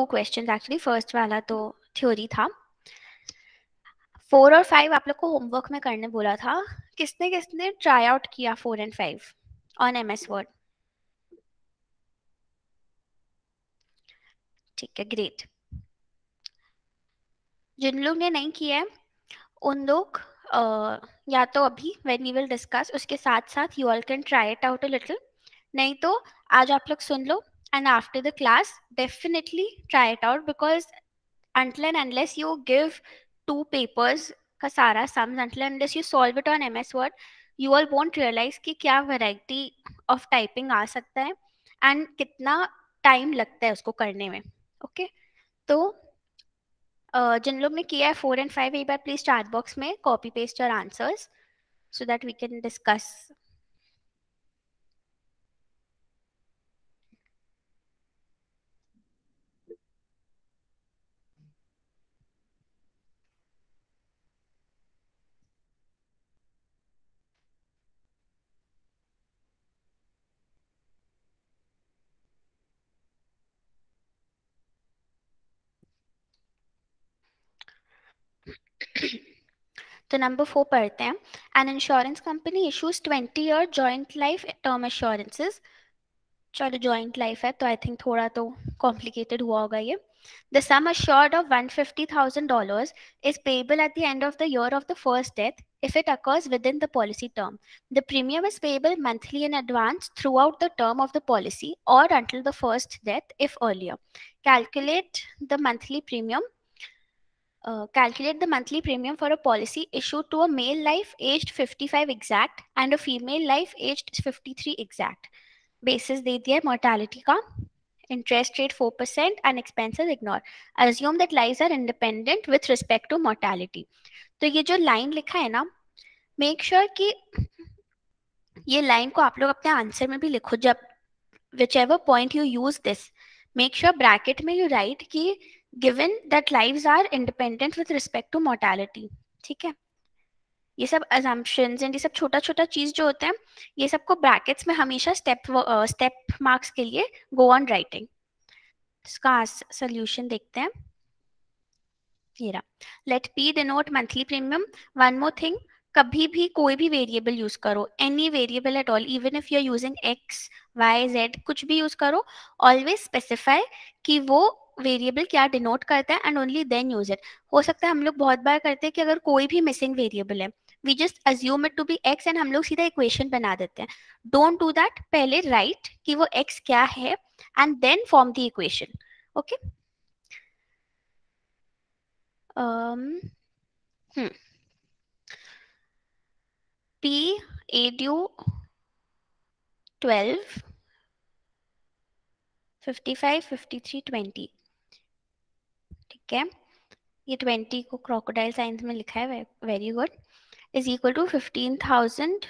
2 question actually, first वाला तो theory था, 4 और 5 आप लोग को होमवर्क में करने बोला था। किसने किसने ट्राई आउट किया 4 और 5 ऑन एमएस वर्ड? ठीक है, ग्रेट। जिन लोग ने नहीं किया है उन लोग या तो अभी व्हेन वी विल डिस्कस उसके साथ साथ you all can try it out a little, नहीं तो आज आप लोग सुन लो and after the class definitely try it out, because until and unless you give 2 papers का सारा sums, until and unless you solve it on MS Word, you all won't realise कि क्या वैरायटी ऑफ टाइपिंग आ सकता है and कितना time लगता है उसको करने में। ओके तो जिन लोग ने किया है 4 और 5 एक बार प्लीज चैट बॉक्स में copy paste your answers so that we can discuss. तो नंबर 4 पढ़ते हैं, an insurance company issues 20 year joint life term insurances. चलो जॉइंट लाइफ है तो आई थिंक थोड़ा तो कॉम्प्लिकेटेड हुआ होगा ये। The sum assured of $150,000 is payable at the end of the year of the first death if it occurs within the policy term. The premium is payable monthly in advance throughout the term of the policy और until the first death if earlier. Calculate the monthly premium for a policy issued to a male life aged 55 exact and a female life aged 53 exact. Basis दे दिया है mortality का, interest rate 4% and expenses ignore. Assume that lives are independent with respect to mortality. तो ये जो line लिखा है ना, make sure कि ये line को आप लोग अपने answer में भी लिखो। जब whichever point you use this, make sure bracket में you write कि given that lives are independent with respect to mortality, ठीक है? ये सब assumptions एंड ये सब छोटा छोटा चीज जो होते हैं ये सबको ब्रैकेट्स में हमेशा स्टेप मार्क्स के लिए गो ऑन राइटिंग। इसका सोल्यूशन देखते हैं, ये रहा। Let P denote monthly premium. One more thing, कभी भी कोई भी वेरिएबल यूज करो, any variable at all, even if you are using X Y Z, कुछ भी यूज करो, ऑलवेज स्पेसिफाई कि वो वेरिएबल क्या डिनोट करता है and only then use it. हो सकता है हम लोग बहुत बार करते हैं कि अगर कोई भी मिसिंग वेरिएबल है we just assume it to be X and हम लोग सीधा इक्वेशन बना देते हैं। डोंट डू दैट, पहले राइट कि वो एक्स क्या है and then form the equation. Okay P A due 12 55 53 20 ठीक है, ये 20 को क्रोकोडाइल साइंस में लिखा है, very good, is equal to 15,000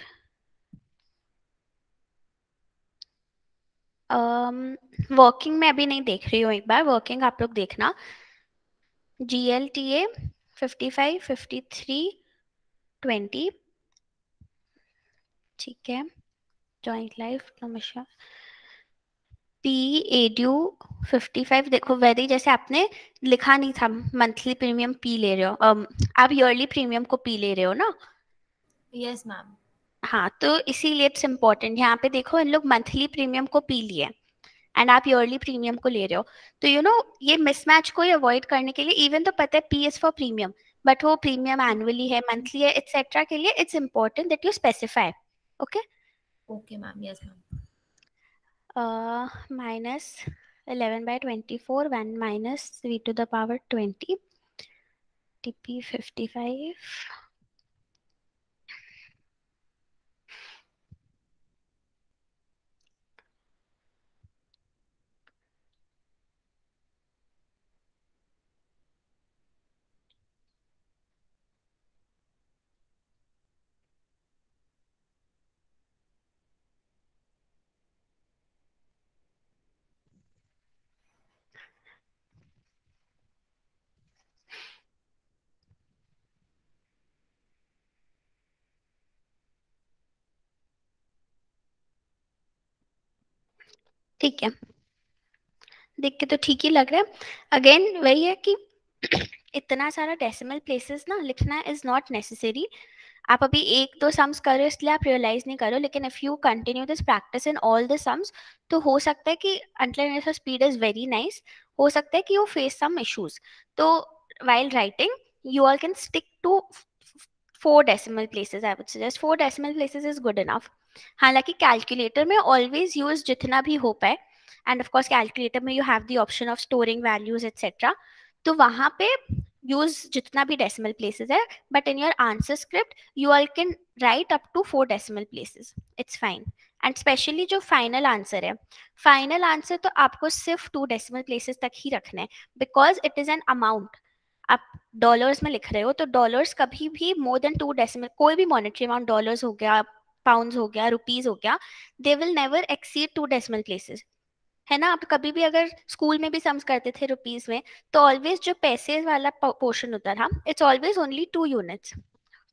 working में अभी नहीं देख रही हूँ, एक बार वर्किंग आप लोग देखना। GLTA 55 53 20 ठीक है, जॉइंट लाइफ नमस्कार। पी ए ड्यू 55 देखो वेरी, जैसे आपने लिखा नहीं था मंथली प्रीमियम पी ले रहे हो, आप ईयरली प्रीमियम को पी ले रहे हो ना? Yes ma'am. हाँ तो इसीलिए इट्स इम्पोर्टेंट, यहाँ पे देखो इन लोग मंथली प्रीमियम को पी लिए एंड आप ईयरली प्रीमियम को ले रहे हो, तो यू नो ये मिसमैच को अवॉइड करने के लिए, इवन तो पता है P is for premium but वो प्रीमियम एनुअली है, मंथली है, एटसेट्रा के लिए it's important that you specify. Okay okay ma'am, yes ma'am. minus 11/24 1 minus v to the power 20 tp 55 ठीक है। देख के तो ठीक ही लग रहा है। अगेन वही है कि इतना सारा डेसिमल प्लेसेस ना लिखना इज नॉट नेसेसरी। आप अभी एक दो सम्स करो इसलिए आप रियलाइज नहीं करो, लेकिन if you continue this practice in all the sums तो हो सकता है कि until speed is very nice, हो सकता है कि यू फेस सम इश्यूज। तो while writing you all can stick to 4 decimal places. I would suggest 4 decimal places is good enough. हालांकि calculator में always use जितना भी हो पाए, and of course calculator में you have the option of storing values etc. तो वहाँ पे use जितना भी decimal places है, but in your answer script you all can write up to 4 decimal places. It's fine. And specially जो final answer है, final answer तो आपको सिर्फ 2 decimal places तक ही रखना है, because it is an amount. आप डॉलर्स में लिख रहे हो तो डॉलर्स कभी भी मोर देन 2 decimal, कोई भी मॉनेटरी अमाउंट, डॉलर्स हो गया, पाउंड्स हो गया, रुपीस हो गया, they will never exceed 2 decimal places, है ना। आप कभी भी अगर स्कूल में भी सम्स करते थे रुपीस में तो ऑलवेज जो पैसे वाला पोर्शन होता था it's always only 2 units,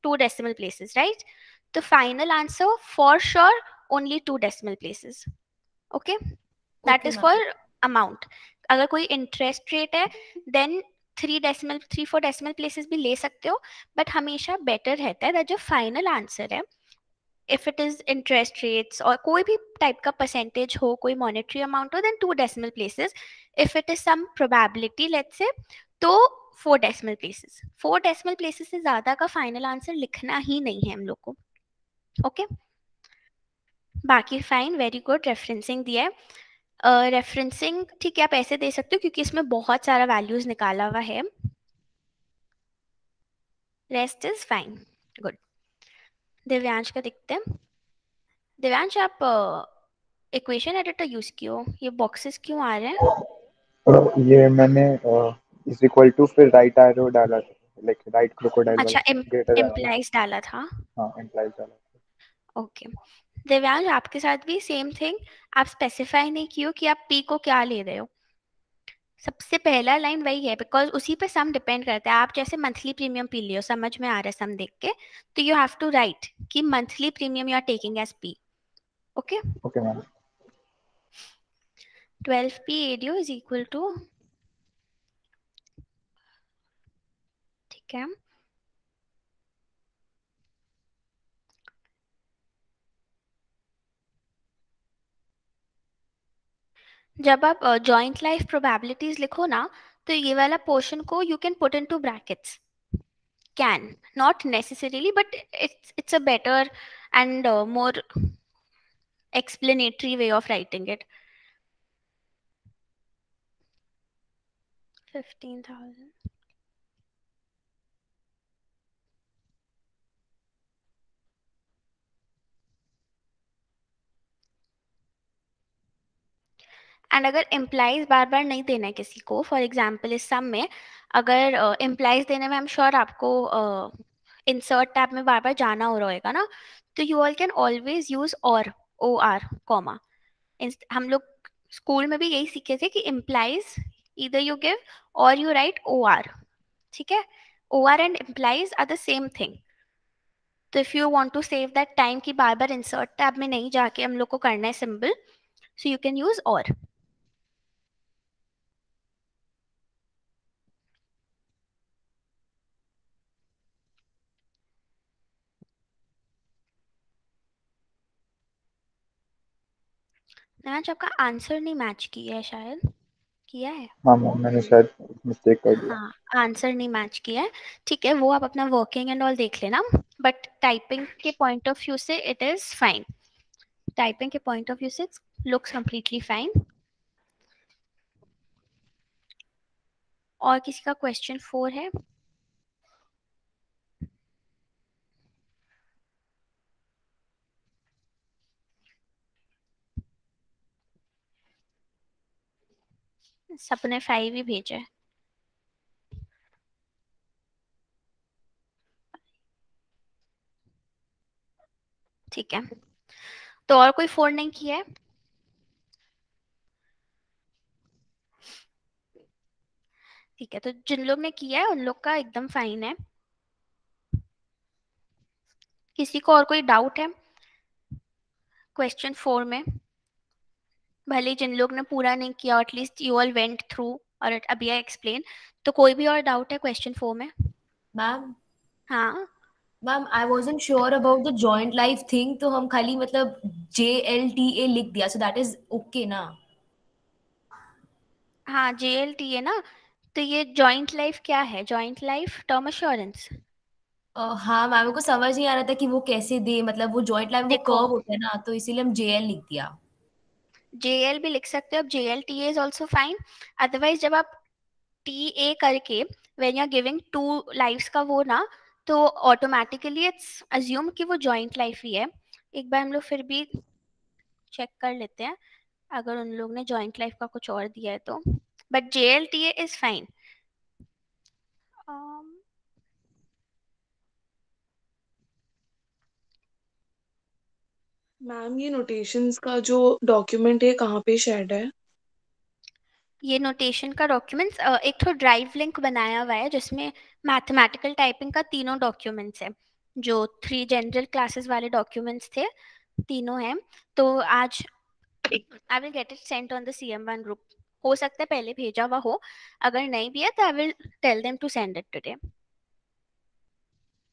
2 decimal places, right. तो final answer for sure only 2 decimal places, okay, that is for amount. अगर कोई इंटरेस्ट रेट है देन 3-4 decimal places भी ले सकते हो, बट हमेशा बेटर रहता है जो फाइनल आंसर है, if it is interest rates और कोई भी टाइप का परसेंटेज हो, कोई मॉनेटरी अमाउंट हो, then 2 decimal places, if it is some probability let's say तो 4 decimal places। 4 decimal places से ज्यादा का फाइनल आंसर लिखना ही नहीं है हम लोग को, ओके। बाकी फाइन, वेरी गुड। रेफरेंसिंग दिया है, रेफरेंसिंग ठीक है, आप ऐसे दे सकते हो क्योंकि इसमें बहुत सारा वैल्यूज निकाला हुआ है। Rest is fine, good. Divyansh का देखते हैं। दिव्यांश, आप इक्वेशन एडिटर यूज कियो, ये बॉक्सेस क्यों आ रहे हैं? ये मैंने इज इक्वल टू फिर राइट एरो डाला था, लाइक राइट क्रोकोडाइल, अच्छा इंप्लाइज डाला था, हां इंप्लाइज डाला, ओके। दिव्यांश, आपके साथ भी सेम थिंग, आप स्पेसिफाई नहीं कियो कि आप पी को क्या ले रहे हो। सबसे पहला लाइन वही है, बिकॉज उसी पे सम डिपेंड करता है। आप जैसे मंथली प्रीमियम पी लियो, समझ में आ रहा है सम देख के, तो यू हैव टू राइट कि monthly premium you are taking as P, okay. Okay ma'am, 12p एडीओ इज इक्वल टू, ठीक है, जब आप जॉइंट लाइफ प्रोबेबिलिटीज लिखो ना तो ये वाला पोर्शन को you can put into brackets, can, not necessarily, but it's a better and more explanatory way of writing it. 15,000 and अगर इम्प्लाइज बार बार नहीं देना है किसी को, फॉर एग्जाम्पल इस सम में अगर इम्प्लाइज देने में, हम श्योर आपको इंसर्ट टैब में बार बार जाना हो रहेगा ना, तो you all can always use और, ओ आर, कॉमा। हम लोग स्कूल में भी यही सीखे थे कि इम्प्लाइज ईदर यू गिव और यू राइट ओ आर, ठीक है। O R and implies are the same thing. तो if you want to save that time कि बार बार इंसर्ट टैब में नहीं जाके हम लोग को करना है symbol, so you can use और। मैंने आपका आंसर नहीं मैच किया है, शायद किया है, मैंने शायद मिस्टेक कर दिया, हाँ आंसर नहीं मैच किया है, ठीक है। वो आप अपना वर्किंग एंड ऑल देख लेना, बट टाइपिंग के पॉइंट ऑफ व्यू से इट इज फाइन, टाइपिंग के पॉइंट ऑफ व्यू से लुक्स कंप्लीटली फाइन। और किसी का क्वेश्चन 4 है? सबने 5 ही भेजा है। ठीक है, तो और कोई 4 नहीं किया है? ठीक है, तो जिन लोग ने किया है उन लोग का एकदम फाइन है। किसी को और कोई डाउट है क्वेश्चन 4 में? भले जिन लोग ने पूरा नहीं किया, at least you all went through और अभी आई एक्सप्लेन। तो कोई भी और डाउट है क्वेश्चन 4 में? मैम हाँ ma'am, I wasn't sure about the joint life thing, तो हम खाली मतलब JLTA लिख दिया, सो दैट इज ओके ना? हाँ JLTA ना, तो ये जॉइंट लाइफ क्या है? Joint life term assurance. हाँ मैम को समझ नहीं आ रहा था कि वो कैसे दे, मतलब वो जॉइंट लाइफ में कर्व होता है ना, तो इसीलिए हम JL लिख दिया। JL भी लिख सकते हो आप, JLTA is also fine. Otherwise जब आप TA करके when you are giving 2 lives का वो ना, तो ऑटोमेटिकली इट्स अज्यूम कि वो जॉइंट लाइफ ही है। एक बार हम लोग फिर भी चेक कर लेते हैं अगर उन लोग ने जॉइंट लाइफ का कुछ और दिया है तो, but JLTA is fine. Ma'am ये नोटेशंस का जो डॉक्यूमेंट है कहाँ पे शेयर्ड है? ये नोटेशन का डॉक्यूमेंट्स एक तो ड्राइव लिंक बनाया हुआ है जिसमें मैथमेटिकल टाइपिंग का तीनों डॉक्यूमेंट्स है, जो 3 जनरल क्लासेस वाले डॉक्यूमेंट्स थे तीनों हैं। तो आज I will get it sent on the CM1 group, हो सकता है पहले भेजा हुआ हो, अगर नहीं भी है तो I will tell them to send it today.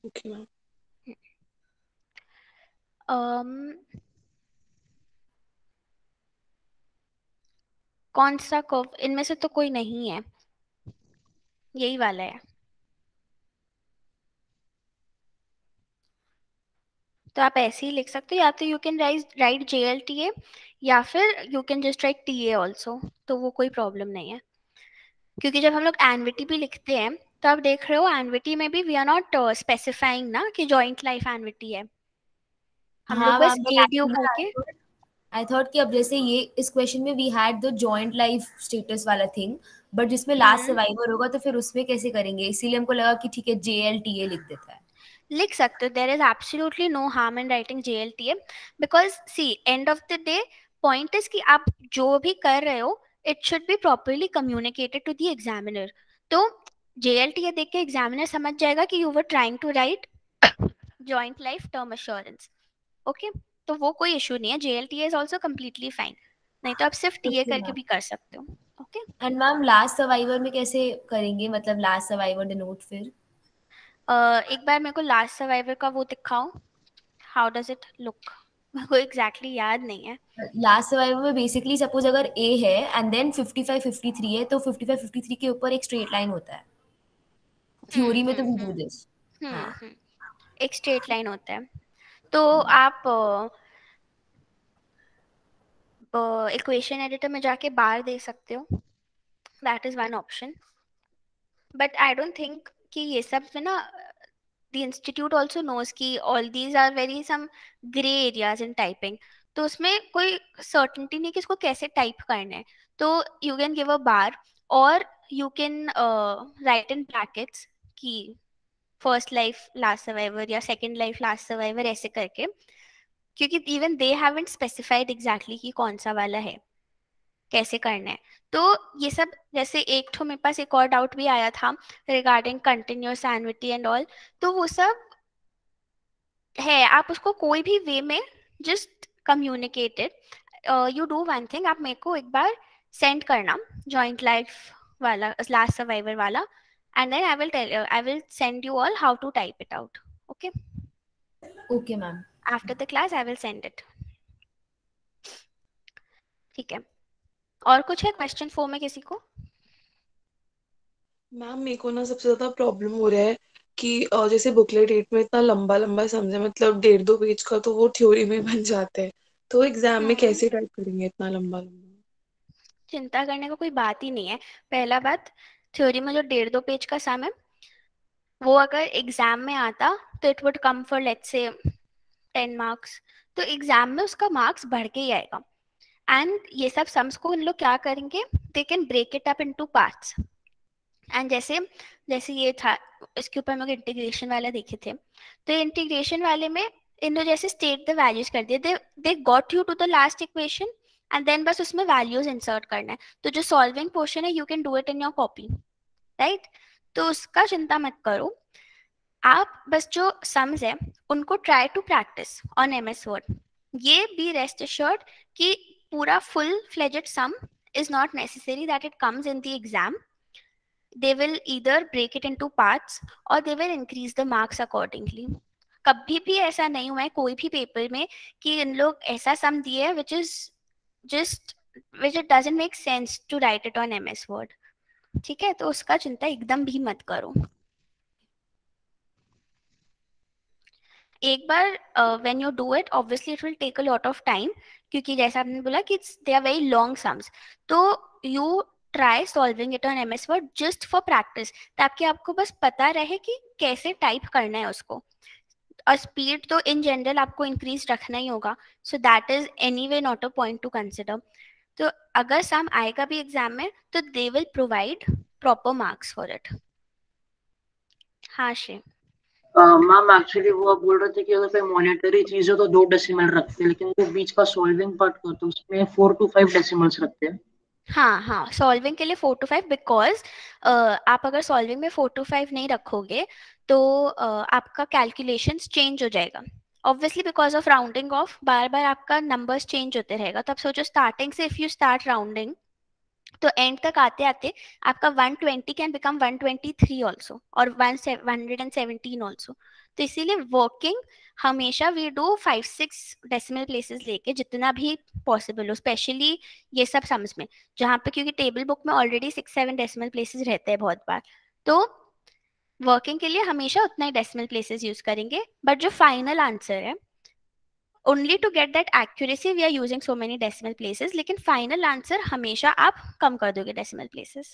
Okay ma'am. कौन सा कर्व इनमें से तो कोई नहीं है, यही वाला है, तो आप ऐसे ही लिख सकते हो। या तो यू कैन राइट JLTA या फिर you can just write TA also, तो वो कोई प्रॉब्लम नहीं है। क्योंकि जब हम लोग एनविटी भी लिखते हैं तो आप देख रहे हो एनविटी में भी वी आर नॉट स्पेसिफाइंग ना कि जॉइंट लाइफ एनविटी है। हाँ, आई थॉट कि अब जैसे ये इस क्वेश्चन में we had the joint life status वाला थिंग, बट जिसमें लास्ट सर्वाइवर होगा तो फिर उसमें कैसे करेंगे, इसीलिए हमको लगा कि ठीक है JLTA लिख देता है। लिख सकते हो, there is absolutely no harm in writing JLTA, because see end of the day point is कि आप जो भी कर रहे हो it should be properly communicated to the examiner. तो JLTA देख के एग्जामिनर समझ जाएगा कि you were trying to write joint life term assurance. Okay तो वो कोई इशू नहीं है, JLTA is also completely fine. नहीं तो आप सिर्फ TA करके भी कर सकते हो। Okay and ma'am last survivor में कैसे करेंगे, मतलब लास्ट सर्वाइवर डिनोट फिर एक बार मेरे को लास्ट सर्वाइवर का वो दिखाओ, हाउ डज इट लुक? मेरे को एग्जैक्टली याद नहीं है। लास्ट सर्वाइवर में बेसिकली सपोज अगर A है एंड देन 55-53 है, तो 55-53 के ऊपर एक स्ट्रेट लाइन होता है थ्योरी में, तो वी डू दिस। एक स्ट्रेट लाइन होता है, तो आप इक्वेशन एडिटर में जाके बार दे सकते हो, that is one option. But I don't think कि ये सब में ना द इंस्टीट्यूट ऑल्सो नोज कि all these are very some grey areas in typing, तो उसमें कोई सर्टेनिटी नहीं कि इसको कैसे टाइप करना है। तो you can give a bar और you can write in brackets की फर्स्ट लाइफ लास्ट सर्वाइवर या सेकंड लाइफ लास्ट सर्वाइवर ऐसे करके, क्योंकि even they haven't specified exactly कि कौन सा वाला है कैसे करना है। तो ये सब जैसे एक तो मेरे पास एक और डाउट भी आया था regarding continuous annuity and all, तो वो सब है, आप उसको कोई भी वे में just communicated. You do one thing, आप मेरे को एक बार सेंड करना जॉइंट लाइफ वाला लास्ट सर्वाइवर वाला, and then I will send you all how to type it out. Okay, okay ma'am, after the class I will send it. ठीक है, और कुछ है क्वेश्चन 4 में किसी को? मैम मेरे को ना सबसे ज्यादा प्रॉब्लम हो रहा है कि जैसे बुकलेट 8 में इतना लंबा लंबा समझे, मतलब 1.5-2 पेज का, तो वो थ्योरी में बन जाते हैं, तो एग्जाम में कैसे टाइप करेंगे इतना लंबा लंबा? चिंता करने का कोई बात ही नहीं है। पहला बात, थ्योरी में जो 1.5-2 पेज का सम है वो अगर एग्जाम में आता तो it would come for let's say 10 marks, तो एग्जाम में उसका मार्क्स बढ़ के ही आएगा। एंड ये सब सम्स को उन लोग क्या करेंगे, they can break it up into parts. And जैसे जैसे ये था, इसके ऊपर हम लोग इंटीग्रेशन वाला देखे थे, तो इंटीग्रेशन वाले में इन लोग जैसे स्टेट द वैल्यूज कर दिए, they got you to the last equation and then बस उसमें वैल्यूज इंसर्ट करना है। तो जो सॉल्विंग पोर्शन है you can do it in your copy, right? तो उसका चिंता मत करो, आप बस जो सम्स है उनको try to practice on MS word. ये भी रेस्ट एश्योर्ड कि पूरा full-fledged sum is not necessary that it comes in the exam. They will either break it into parts or they will increase the marks accordingly. कभी भी ऐसा नहीं हुआ है कोई भी पेपर में कि इन लोग ऐसा सम दिए है which it doesn't make sense to write it on MS Word. ठीक है, तो उसका चिंता एकदम भी मत करो. एक बार when you do it, obviously it will take a lot of time क्योंकि जैसा आपने बोला कि they are very long sums. तो you try solving it on MS Word just for practice, ताकि आपको बस पता रहे कि कैसे टाइप करना है उसको. और स्पीड तो इन जनरल आपको इंक्रीज रखना ही होगा, so that is anyway not a point to consider. तो अगर सम आएगा भी एग्जाम में तो they will provide proper marks for it. हाँ श्री मैम, एक्चुअली वो आप बोल रहे थे कि अगर पे मॉनेटरी चीज हो तो 2 डेसिमल रखते हैं, लेकिन वो बीच का सॉल्विंग पार्ट को तो उसमें 4 to 5 डेसिमल्स रखते हैं. हाँ, सॉल्विंग के लिए 4 to 5 बिकॉज आप अगर सॉल्विंग में 4 to 5 नहीं रखोगे तो आपका कैलकुलेशंस चेंज हो जाएगा. Obviously because of rounding off बार बार आपका नंबर्स चेंज होते रहेगा. तो आप सोचो स्टार्टिंग से इफ यू स्टार्ट राउंडिंग तो एंड तक आते आते आपका 120 कैन बिकम 123 ऑल्सो और 117 ऑल्सो. तो इसीलिए वर्किंग हमेशा वी डू 5-6 डेसिमल प्लेसेस लेके जितना भी पॉसिबल हो, स्पेशली ये सब सम्स में जहाँ पे क्योंकि टेबल बुक में ऑलरेडी 6-7 डेसिमल प्लेसेस रहते हैं बहुत बार. तो वर्किंग के लिए हमेशा उतना ही डेसिमल प्लेसेस यूज करेंगे, बट जो फाइनल आंसर है only to get that accuracy we are using so many decimal places, लेकिन final answer हमेशा आप कम कर दोगे decimal places.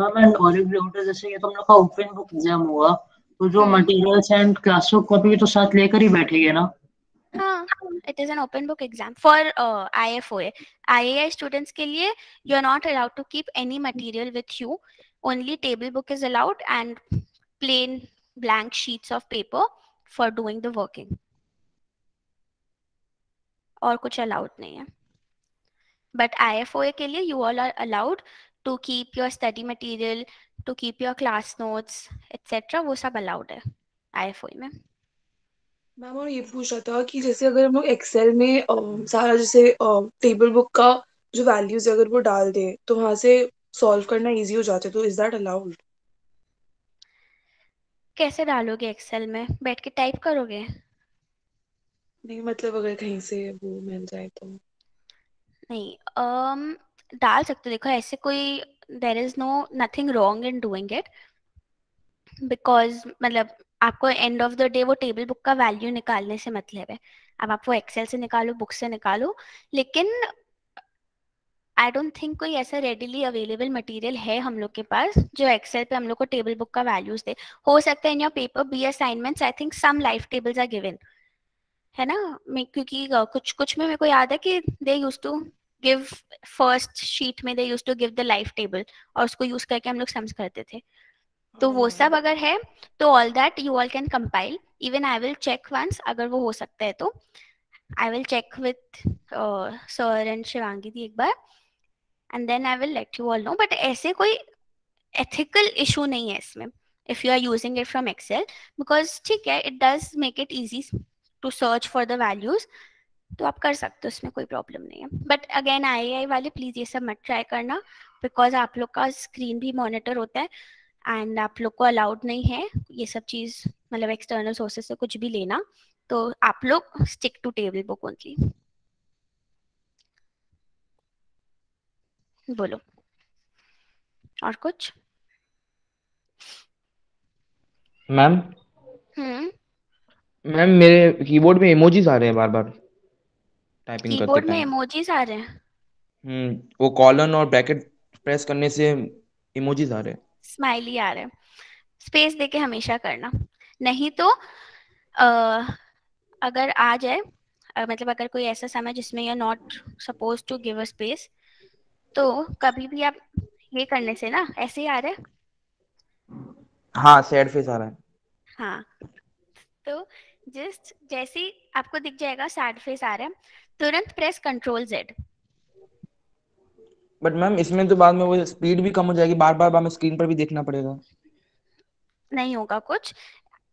Ma'am and original जैसे ये तो हम लोग का ओपन बुक एग्जाम हुआ तो जो मटेरियल्स एंड क्लासवर्क कॉपी भी तो साथ लेकर ही बैठेंगे ना. हाँ, it is an open book exam for IFOA. IAI students के लिए you are not allowed to keep any material with you. Only table book is allowed and plain blank sheets of paper for doing the working. और कुछ allowed नहीं है. But IFOA के लिए you all are allowed to keep your study material, to keep your class notes etcetera, वो सब allowed है IFOA में. मैम और ये पूछ रहा था कि जैसे अगर हम लोग एक्सेल में सारा जैसे टेबल बुक का जो वैल्यूज अगर वो डाल दें तो वहाँ से सॉल्व करना इजी हो जाता है, तो इज दैट अलाउड? कैसे डालोगे एक्सेल में? बैठ के टाइप करोगे? नहीं, मतलब अगर कहीं से वो मिल जाए तो नहीं डाल सकते. देखो ऐसे कोई there is no nothing wrong in doing it, because मतलब आपको एंड ऑफ द डे वो टेबल बुक का वैल्यू निकालने से मतलब है. अब आप वो एक्सेल से निकालो, बुक से निकालो, लेकिन आई डोंट थिंक कोई ऐसा रेडिली अवेलेबल मटेरियल है हम लोग के पास जो एक्सेल पे हम लोग को टेबल बुक का वैल्यूज दे. हो सकता है in your paper B assignments I think some life tables are given, है ना. मैं क्योंकि कुछ में मेरे को याद है कि they use to give first sheet में they use to give the life table और उसको यूज करके हम लोग सम्स करते थे. तो वो सब अगर है तो all that you all can compile. Even I will check once, अगर वो हो सकता है तो I will check with sir and Shivangi di एक बार and then I will let you all know. But ऐसे कोई एथिकल इशू नहीं है इसमें if you are using it from excel, because ठीक है it does make it easy to search for the values, तो आप कर सकते हो, इसमें कोई प्रॉब्लम नहीं है. बट अगेन IAI वाले प्लीज ये सब मत ट्राई करना बिकॉज आप लोग का स्क्रीन भी मॉनिटर होता है एंड आप लोग को अलाउड नहीं है ये सब चीज, मतलब एक्सटर्नल सोर्सेस से कुछ भी लेना. तो आप लोग stick to table book only. बोलो और कुछ मैम? मैम मेरे कीबोर्ड में इमोजीज आ रहे हैं बार-बार टाइपिंग करते कीबोर्ड में इमोजीज आ रहे हैं. वो कॉलन और ब्रैकेट प्रेस करने से इमोजीज आ रहे हैं, स्माइली आ रहे हैं. स्पेस देके हमेशा करना, नहीं तो अगर आ जाए मतलब अगर कोई ऐसा समय जिसमें you are not supposed to give a space तो कभी भी आप ये करने से ना ऐसे ही आ रहा है. हाँ, सैड फेस आ रहा है. हाँ, तो जस्ट जैसे ही आपको दिख जाएगा सैड फेस आ रहा है तुरंत press control Z. But ma'am इसमें तो बाद में वो स्पीड भी कम हो जाएगी, बार-बार हमें स्क्रीन पर भी देखना पड़ेगा. नहीं होगा कुछ,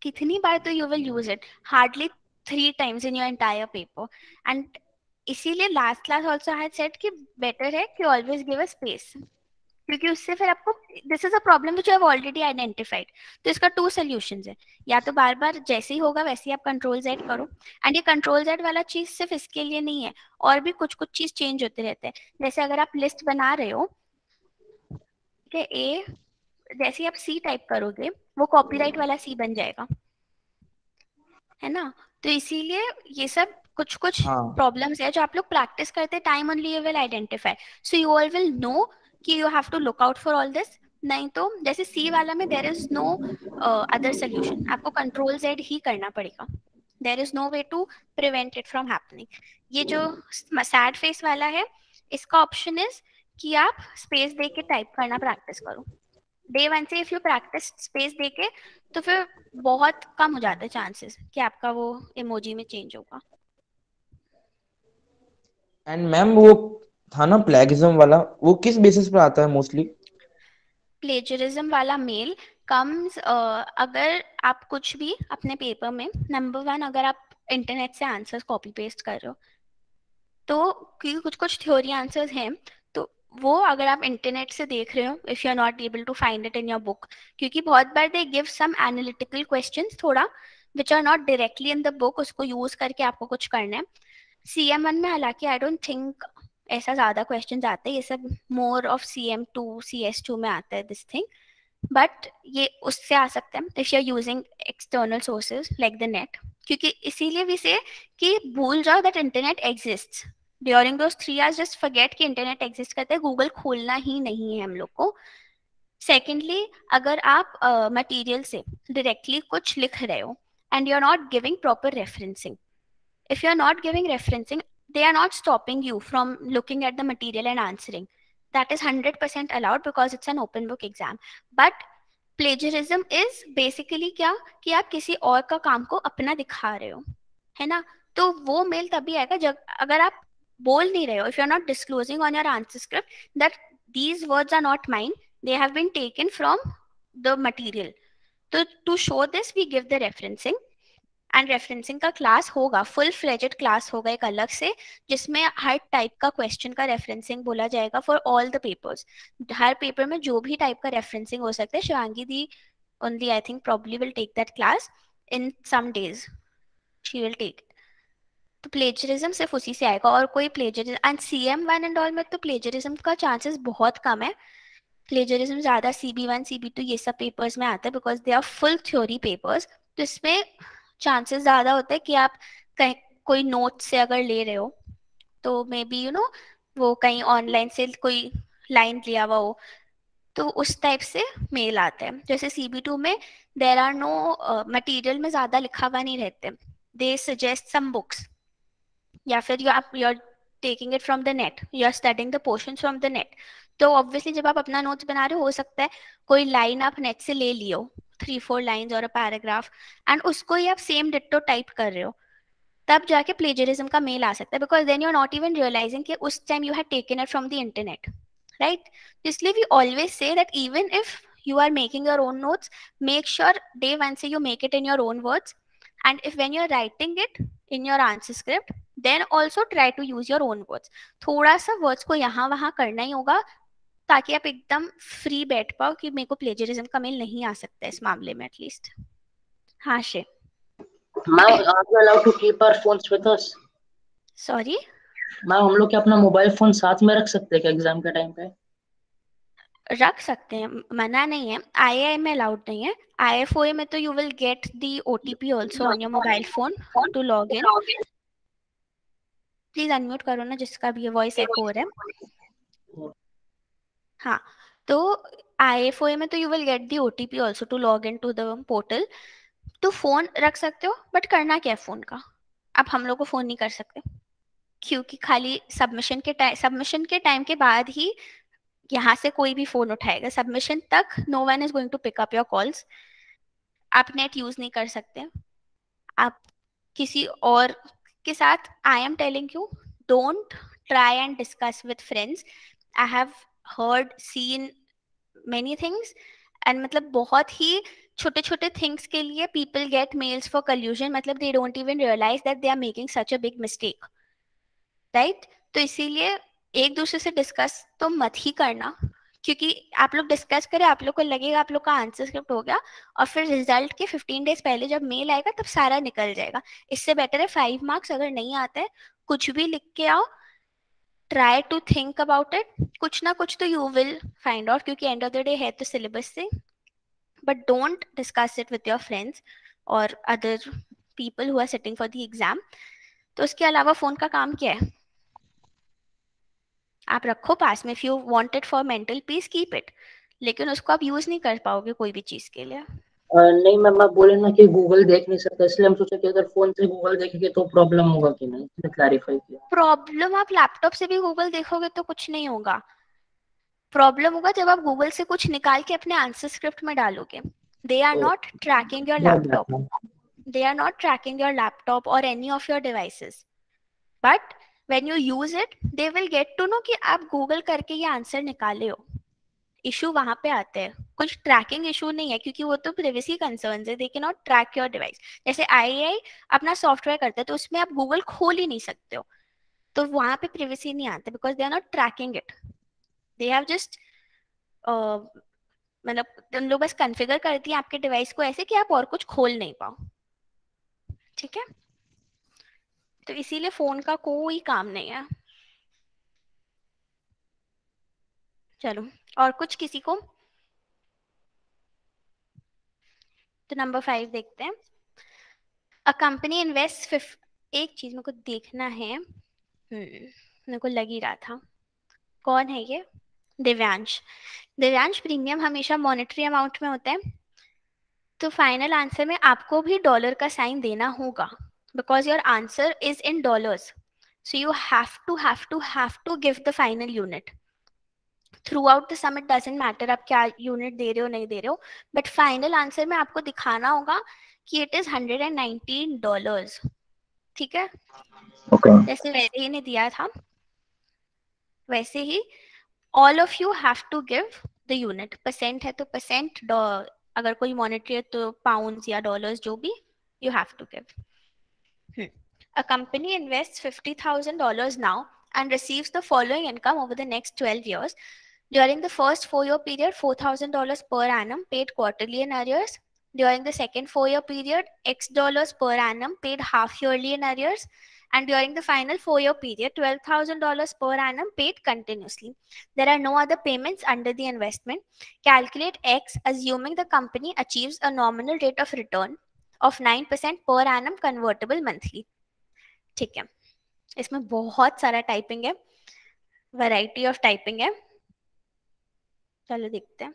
कितनी बार तो you will use it hardly 3 times in your entire paper and इसीलिए last class also had said कि बेटर है कि ऑलवेज गिव अ स्पेस, क्योंकि उससे फिर आपको this is a problem which you have already identified. तो इसका 2 सॉल्यूशंस है, या तो बार बार जैसे ही होगा वैसे ही आप कंट्रोल जेड करो, एंड ये कंट्रोल जेड वाला चीज सिर्फ इसके लिए नहीं है, और भी कुछ कुछ चीज चेंज होते रहते हैं. जैसे अगर आप लिस्ट बना रहे हो, ठीक है, ए जैसे ही आप सी टाइप करोगे वो कॉपीराइट वाला सी बन जाएगा, है ना. तो इसीलिए ये सब कुछ कुछ प्रॉब्लम्स है जो आप लोग प्रैक्टिस करते time only you will identify. So you all will know कि you have to look out for all this. नहीं तो जैसे सी वाला में there is no other solution, आपको कंट्रोल जेड ही करना पड़ेगा. There is no way to prevent it from happening. ये जो सैड फेस वाला है इसका ऑप्शन इज कि आप स्पेस दे के टाइप करना प्रैक्टिस करो. डे 1 से इफ यू प्रैक्टिस स्पेस दे के तो फिर बहुत कम हो जाते चांसेस कि आपका वो इमोजी में चेंज होगा. एंड मैम वो था ना प्लेगिज्म वाला, वो किस बेसिस पर आता है मोस्टली? प्लेजरिज्म वाला मेल कम्स अगर आप कुछ भी अपने पेपर में नंबर 1 अगर आप इंटरनेट से आंसर्स कॉपी पेस्ट कर रहे हो, तो क्योंकि कुछ कुछ थ्योरी आंसर्स हैं तो वो अगर आप इंटरनेट से देख रहे हो if you are not able to find it in your book, क्योंकि बहुत बार they give some analytical questions थोड़ा which are not directly in the book, उसको यूज करके आपको कुछ करना है. CM1 में हालांकि आई डोंट थिंक ऐसा ज्यादा क्वेश्चंस आते हैं, ये सब मोर ऑफ CM2 CS2 में आता है दिस थिंग, बट ये उससे आ सकता है if you are using external sources like the net. क्योंकि इसीलिए वी से कि भूल जाओ that internet exists during those 3 hours. Just forget कि इंटरनेट एग्जिस्ट करता है, गूगल खोलना ही नहीं है हम लोग को. सेकेंडली अगर आप मटेरियल से डायरेक्टली कुछ लिख रहे हो and you are not giving proper referencing, if you are not giving referencing they are not stopping you from looking at the material and answering. That is 100% allowed because it's an open book exam. But plagiarism is basically क्या कि आप किसी और का काम को अपना दिखा रहे हो, है ना. तो वो मेल तभी आएगा जब अगर आप बोल नहीं रहे हो, if you are not disclosing on your answer script that these words are not mine, they have been taken from the material. So to show this we give the referencing. And referencing का class होगा, full fledged class होगा एक अलग से, जिसमें हर type का question का रेफरेंसिंग बोला जाएगा फॉर ऑल द पेपर्स. हर पेपर में जो भी टाइप का रेफरेंसिंग हो सकता है, Shivangi di only I think probably will take that class in some days, she will take. तो प्लेजरिज्म सिर्फ उसी से आएगा और कोई plagiarism and CM1 and all में तो प्लेजरिज्म का चांसेस बहुत कम है. प्लेजरिज्म ज्यादा CB1 CB2 ये सब पेपर्स में आता है because they are full theory papers. तो इसमें चांसेस ज्यादा होते हैं कि आप कहीं कोई नोट से अगर ले रहे हो तो मे बी यू नो वो कहीं ऑनलाइन से कोई लाइन लिया हुआ हो, तो उस टाइप से मेल आता है. जैसे CB2 में देयर आर नो मटेरियल में ज्यादा लिखा हुआ नहीं रहते, दे सजेस्ट सम बुक्स या फिर you are taking it from the net, you are studying the portion from the net. तो ऑब्वियसली जब आप अपना नोट्स बना रहे हो सकता है कोई लाइन आप नेट से ले लियो, 3-4 लाइंस और अ पैराग्राफ, एंड उसको ही आप सेम डिट्टो टाइप कर रहे हो, तब जाके प्लेजरिज्म का मेल आ सकता है because then you are not even realising कि उस time you had taken it from the internet, right. इसलिए we always say that even if you are making your own notes, make sure day 1 से you make it in your own words, and if when you are writing it in your answer script then also try to use your own words. थोड़ा सा words को यहाँ वहाँ करना ही होगा ताकि आप एकदम फ्री बैठ पाओ कि मेरे को प्लेजरिज्म का मेल नहीं आ सकता इस मामले में एटलीस्ट. हाँ शे ma'am, are you allowed to keep our phones with us? Sorry ma'am, हम लोग क्या अपना मोबाइल फोन साथ में रख सकते हैं क्या एग्जाम के टाइम पे? रख सकते हैं, मना नहीं है. IAI में अलाउड नहीं है. IFOA में तो you will get the OTP also on your mobile phone to log in. Please unmute करो ना जिसका भी वॉइस एको हो रहा है. हाँ, तो IFOA में तो you will get the OTP also to log in to the portal. तो फोन रख सकते हो, बट करना क्या है फोन का? अब हम लोग को फोन नहीं कर सकते क्योंकि खाली सबमिशन के टाइम के बाद ही यहाँ से कोई भी फोन उठाएगा. सबमिशन तक no one is going to pick up your calls. आप नेट यूज नहीं कर सकते, आप किसी और के साथ. I am telling you, don't try and discuss with friends. I have heard, seen many things and मतलब बहुत ही छोटे छोटे things के लिए people get mails for collusion. मतलब they don't even realize that they are making such a big mistake. Right? तो इसीलिए एक दूसरे से डिस्कस तो मत ही करना, क्योंकि आप लोग डिस्कस करें, आप लोग को लगेगा आप लोग का आंसर स्क्रिप्ट हो गया और फिर रिजल्ट के 15 डेज पहले जब मेल आएगा तब सारा निकल जाएगा। इससे बेटर है 5 मार्क्स अगर नहीं आते हैं कुछ भी लिख के आओ, try to think about it, कुछ ना कुछ तो यू विल फाइंड आउट, क्योंकि एंड ऑफ द डे है तो सिलेबस से। But don't discuss it with your friends और other people who are sitting for the exam. तो उसके अलावा फोन का काम क्या है, आप रखो पास में, if you want it for mental peace keep it, लेकिन उसको आप यूज नहीं कर पाओगे कोई भी चीज के लिए। नहीं मैम, आप बोले ना कि गूगल देख नहीं सकता, इसलिए हम सोचे कि अगर फोन से गूगल देखेंगे तो प्रॉब्लम होगा कि नहीं, इसलिए क्लैरिफाई किया। प्रॉब्लम आप लैपटॉप से भी गूगल देखोगे तो कुछ नहीं होगा, प्रॉब्लम होगा जब आप गूगल से कुछ निकाल के अपने आंसर स्क्रिप्ट में डालोगे। They are not tracking your laptop, they are not tracking your laptop और any of your devices, but When you use it, they will get to know कि आप Google करके ये आंसर निकाले हो। इशू वहाँ पे आते हैं, कुछ ट्रैकिंग इशू नहीं है, क्योंकि वो तो प्राइवेसी कंसर्न्स है, they cannot track your device। जैसे IAI अपना सॉफ्टवेयर करता है तो उसमें आप Google खोल ही नहीं सकते हो, तो वहाँ पे प्राइवेसी नहीं आते, because they are not tracking it, they have just मतलब उन लोग बस कॉन्फ़िगर करती हैं आपके डिवाइस को ऐसे कि आप और कुछ खोल नहीं पाओ, ठीक है? तो इसीलिए फोन का कोई काम नहीं है। चलो, और कुछ किसी को? तो नंबर 5 देखते हैं। अ कंपनी इन्वेस्ट एक चीज मेरे को देखना है, मेरे को लग ही रहा था कौन है ये। दिव्यांश। दिव्यांश, प्रीमियम हमेशा मॉनेटरी अमाउंट में होता है, तो फाइनल आंसर में आपको भी डॉलर का साइन देना होगा, because your answer is in dollars, so you have to give the final unit throughout the sum. It doesn't matter आप क्या unit दे रहे हो नहीं दे रहे हो, but final answer में आपको दिखाना होगा कि it is $119, ठीक है? Okay. जैसे वैसे ही ने दिया था वैसे ही all of you have to give the unit, percent है तो percent, अगर कोई monetary है तो pounds या dollars, जो भी you have to give. A company invests $50,000 now and receives the following income over the next 12 years. During the first 4-year period, $4,000 per annum paid quarterly in arrears. During the second 4-year period, X dollars per annum paid half-yearly in arrears. And during the final 4-year period, $12,000 per annum paid continuously. There are no other payments under the investment. Calculate X assuming the company achieves a nominal rate of return of 9% per annum convertible monthly. ठीक है, इसमें बहुत सारा typing है, variety of typing है। चलो देखते हैं।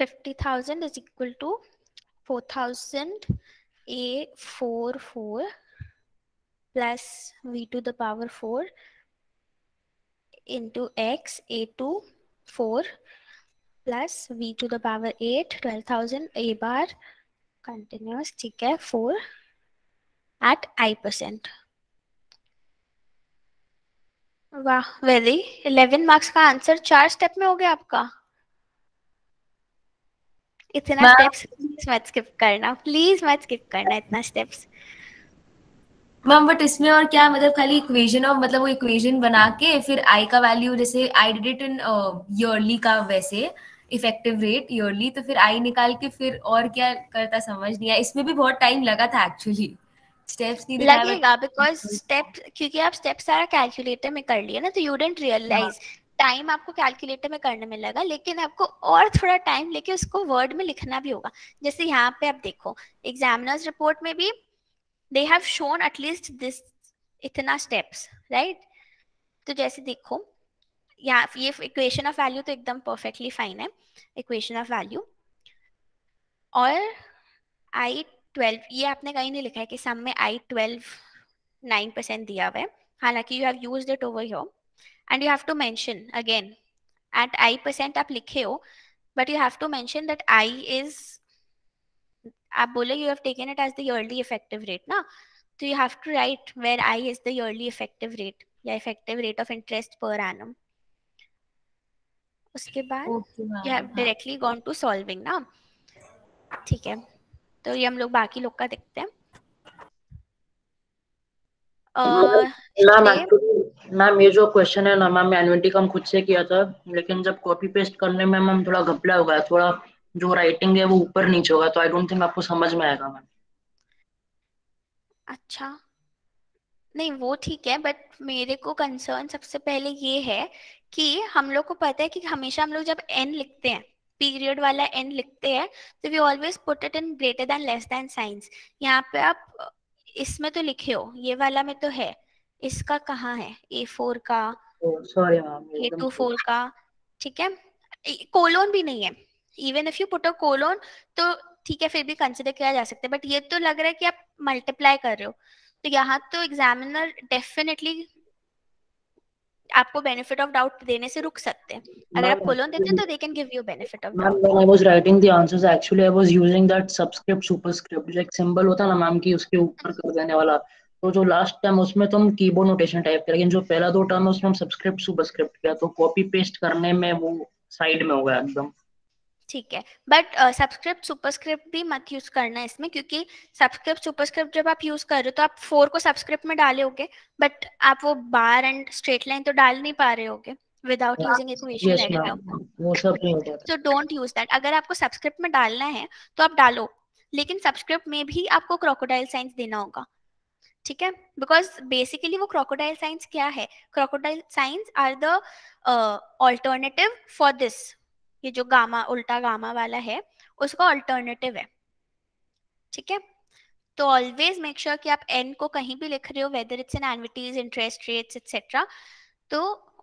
$50,000 = 4,000 A44 plus V⁴ into X A24 plus V⁴ 12,000 A bar continuous, ठीक है, 4 at I%। वाह, वेरी 11 मार्क्स का आंसर 4 स्टेप में हो गया आपका। इतना स्टेप्स मत स्किप करना, प्लीज मत स्किप करना इतना स्टेप्स। मैम बट इसमें और क्या, मतलब खाली इक्वेशन और मतलब वो इक्वेशन बना के फिर आई का वैल्यू, जैसे I did it in yearly का वैसे इफेक्टिव रेट ईयरली, तो फिर आई निकाल के फिर और क्या करता समझ नहीं आया। इसमें भी बहुत टाइम लगा था एक्चुअली, स्टेप्स नहीं लगेगा बिकॉज स्टेप्स, क्योंकि आप स्टेप्स सारा कैलकुलेटर में कर लिए ना, तो यू डिडंट रियलाइज। टाइम आपको कैलकुलेटर में करने में लगा, लेकिन आपको और थोड़ा टाइम लेके उसको वर्ड में लिखना भी होगा। जैसे यहाँ पे आप देखो, एग्जामिनर्स रिपोर्ट में भी they have shown at least this इतना स्टेप्स, राइट? तो जैसे देखो यहाँ ये इक्वेशन ऑफ वैल्यू तो एकदम परफेक्टली फाइन है, इक्वेशन ऑफ वैल्यू और I12 ये आपने कहीं नहीं लिखा है कि सम में I12 9% दिया हुआ है, हालांकि you have used it over here and you have to mention again at I% आप लिखे हो, but you have to mention that I is, आप बोले you have taken it as the yearly effective rate ना, So you have to write where I is the yearly effective rate, या effective rate of interest per annum. उसके बाद you have directly gone to solving ना, ठीक है. तो ये हम लोग बाकी लोग का देखते हैं. मैम ये जो क्वेश्चन है ना मैम, एन्युटी का हम खुद से किया था, लेकिन जब कॉपी पेस्ट करने में मैम थोड़ा घपला हो गया, थोड़ा जो राइटिंग है वो ऊपर नीचे होगा, तो आई डोंट थिंक आपको समझ में आएगा मैम. अच्छा नहीं वो ठीक है, बट मेरे को कंसर्न सबसे पहले ये है कि हम लोग को पता है कि हमेशा हम लोग जब एन लिखते हैं, पीरियड वाला एन लिखते हैं, तो we always put it in greater than less than signs. यहाँ पे आप इसमें तो लिखे हो, ये वाला में तो है, इसका कहाँ है? A4 का, सॉरी मैम, A24 का, ठीक है. कोलोन भी नहीं है, even if you put a colon तो ठीक है, फिर भी कंसिडर किया जा सकता है, बट ये तो लग रहा है कि आप मल्टीप्लाई कर रहे हो. तो यहाँ तो एग्जामिनर डेफिनेटली आपको बेनिफिट ऑफ डाउट देने से रुक सकते हैं. अगर आप कोलोन देते हैं तो they can give you benefit of doubt. Ma'am I was writing the answers, actually I was using that subscript superscript जो एक सिंबल होता है ना मैम कि उसके ऊपर कर देने वाला, तो जो लास्ट टर्म उसमें तो हम कीबोर्ड नोटेशन टाइप करेंगे, जो पहला दो टर्म है उसमें हम सबस्क्रिप्ट सुपरस्क्रिप्ट किया, तो कॉपी पेस्ट करने में वो साइड में हो गया एकदम, ठीक है. बट सबस्क्रिप्ट सुपरस्क्रिप्ट भी मत यूज करना इसमें, क्योंकि सबस्क्रिप्ट सुपरस्क्रिप्ट जब आप यूज कर रहे हो तो आप 4 को सबस्क्रिप्ट में डाले होगे, बट आप वो बार एंड स्ट्रेट लाइन तो डाल नहीं पा रहे होगे without using equation like that, वो सब नहीं होता. So don't use that. अगर आपको सबस्क्रिप्ट में डालना है तो आप डालो, लेकिन सबस्क्रिप्ट में भी आपको क्रोकोडाइल साइंस देना होगा, ठीक है. बिकॉज बेसिकली वो क्रोकोडाइल साइंस क्या है? Crocodile signs are the alternative for this. ये जो गामा, उल्टा गामा वाला है, उसका अल्टरनेटिव है, ठीक है. तो ऑलवेज मेक श्योर कि आप एन को कहीं भी लिख रहे हो, whether it's an annuities, interest rates etcetera, तो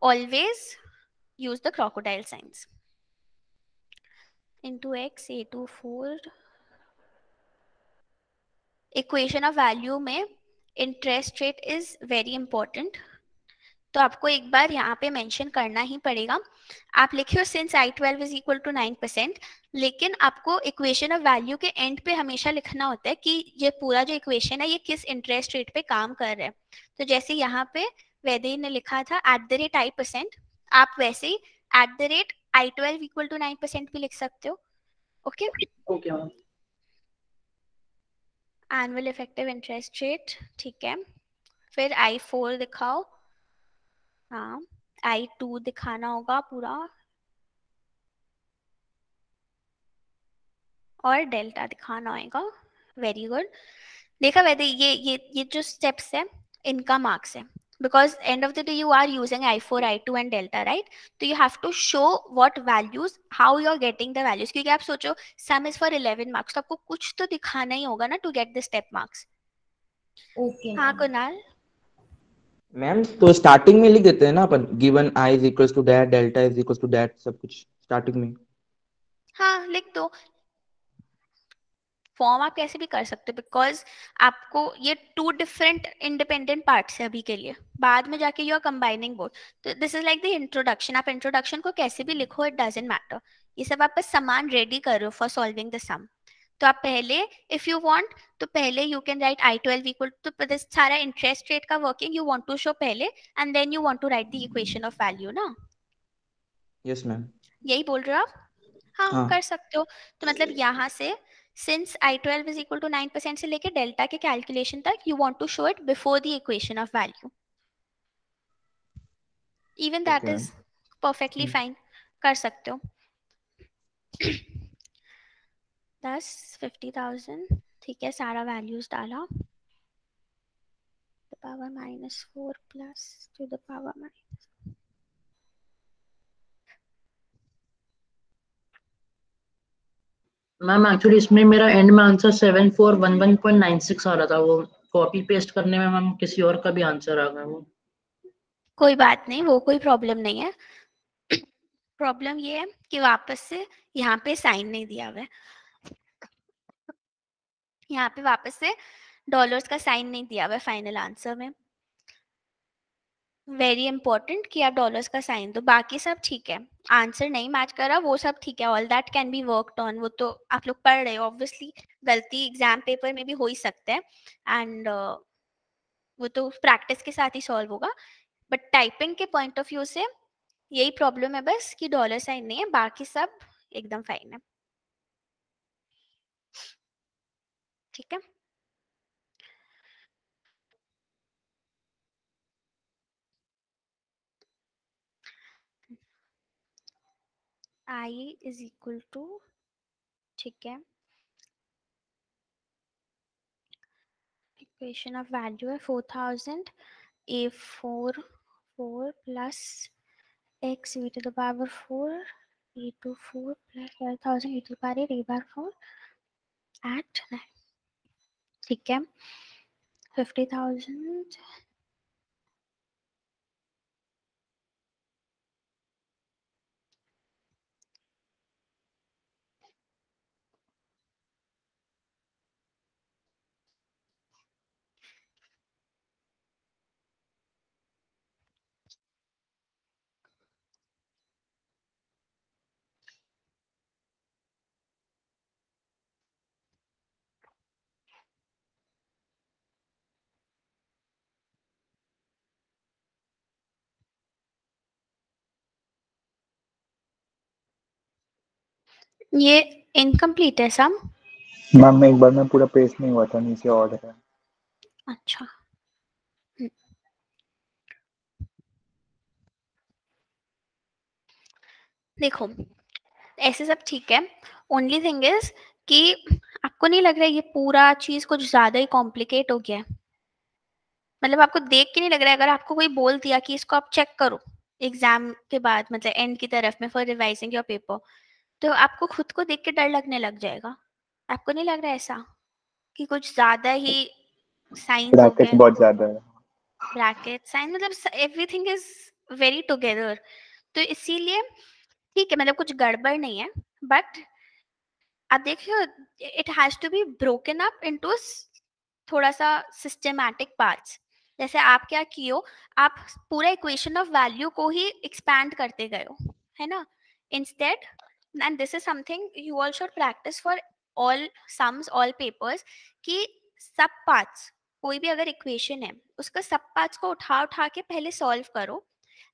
always use the crocodile signs. Into x A24 equation of value में interest rate is very important. तो आपको एक बार यहाँ पे मेंशन करना ही पड़ेगा. आप लिखे हो since I12 is equal to 9%, लेकिन आपको इक्वेशन ऑफ वैल्यू के एंड पे हमेशा लिखना होता है कि ये पूरा जो इक्वेशन है ये किस इंटरेस्ट रेट पे काम कर रहा है. तो जैसे यहाँ पे वैदे ने लिखा था @I%, आप वैसे ही @I12 इक्वल टू 9% भी लिख सकते हो. Okay annual effective interest rate, ठीक है. फिर I4 दिखाओ, हाँ I2 दिखाना होगा पूरा, और डेल्टा दिखाना होगा. Very good. देखा वैसे ये जो स्टेप्स है इनका मार्क्स है, because end of the day you are using I4 I2 and delta, right. तो you have to show what values, how you are getting the values, क्योंकि आप सोचो सम इज फॉर 11 मार्क्स, तो आपको कुछ तो दिखाना ही होगा ना to get the step marks. Okay हाँ कुणाल मैम, तो स्टार्टिंग में लिख देते हैं ना अपन, given I is equals to that, delta is equals to that, सब कुछ स्टार्टिंग में. हाँ लिख दो, फॉर्म आप कैसे भी कर सकते हो, बिकॉज आपको ये 2 डिफरेंट इंडिपेंडेंट पार्ट्स है अभी के लिए, बाद में जाके यू आर कंबाइनिंग बोथ. तो this is like the introduction. आप इंट्रोडक्शन को कैसे भी लिखो, इट डजंट मैटर, ये सब आप बस सामान रेडी कर रहे हो फॉर सॉल्विंग द सम. तो आप पहले इफ यू वांट तो पहले you can write I12 equal to, तो सारा इंटरेस्ट रेट का working you want to show पहले, and then you want to write the equation of value ना. यस मैम, यही बोल रहे हो आप? हाँ कर सकते हो. तो मतलब यहाँ से since I12 is equal to 9% से लेके डेल्टा के कैलकुलेशन तक you want to show it before the equation of value. Even that is perfectly fine, कर सकते हो. 10, 50,000, ठीक है. सारा वैल्यूज डाला, ⁻⁻4 प्लस ⁻. मैम एक्चुअली इसमें मेरा एंड में आंसर 7411.96 आ रहा था, वो कॉपी पेस्ट करने में मैम किसी और का भी आंसर आ गया. वो कोई बात नहीं, वो कोई प्रॉब्लम नहीं है. प्रॉब्लम ये है कि वापस से यहाँ पे साइन नहीं दिया हुआ है, यहाँ पे वापस से डॉलर्स का साइन नहीं दिया हुआ है फाइनल आंसर में. वेरी इंपॉर्टेंट कि आप डॉलर्स का साइन दो, बाकी सब ठीक है. आंसर नहीं मैच करा वो सब ठीक है, all that can be worked on, वो तो आप लोग पढ़ रहे हो. ऑब्वियसली गलती एग्जाम पेपर में भी हो ही सकता है, एंड वो तो प्रैक्टिस के साथ ही सॉल्व होगा। बट टाइपिंग के पॉइंट ऑफ व्यू से यही प्रॉब्लम है बस कि डॉलर साइन नहीं है, बाकी सब एकदम फाइन है। ठीक है, आई इज इक्वल टू, ठीक है, इक्वेशन ऑफ वैल्यू है 4000 A4 plus x e to the power 4 A24 plus 5000 e to the power 8 A4 at 9, ठीक है, 50,000 ये इनकम्प्लीट है सम। मैम एक बार मैं पूरा पेस्ट नहीं हुआ था, नीचे ऑर्डर है। अच्छा, देखो ऐसे सब ठीक है, ओनली थिंग इज कि आपको नहीं लग रहा है ये पूरा चीज कुछ ज्यादा ही कॉम्प्लिकेट हो गया है? मतलब आपको देख के नहीं लग रहा है? अगर आपको कोई बोल दिया कि इसको आप चेक करो एग्जाम के बाद, मतलब एंड की तरफ में फॉर रिवाइजिंग योर पेपर, तो आपको खुद को देख के डर लगने लग जाएगा। आपको नहीं लग रहा है ऐसा कि कुछ ज्यादा ही साइंस ब्रैकेट बहुत ज्यादा है, ब्रैकेट साइंस मतलब एवरीथिंग इज वेरी टुगेदर, तो इसीलिए ठीक है, मतलब कुछ गड़बड़ नहीं है। बट आप देखिए, it has to be broken up into थोड़ा सा सिस्टमैटिक पार्ट्स। जैसे आप क्या किए हो, आप पूरा इक्वेशन ऑफ वैल्यू को ही एक्सपैंड करते गए हो, है ना, instead. and this is something you all should practice for all sums, all papers, कि सब पार्ट्स, कोई भी अगर इक्वेशन है उसका सब पार्ट्स को उठा उठा के पहले सॉल्व करो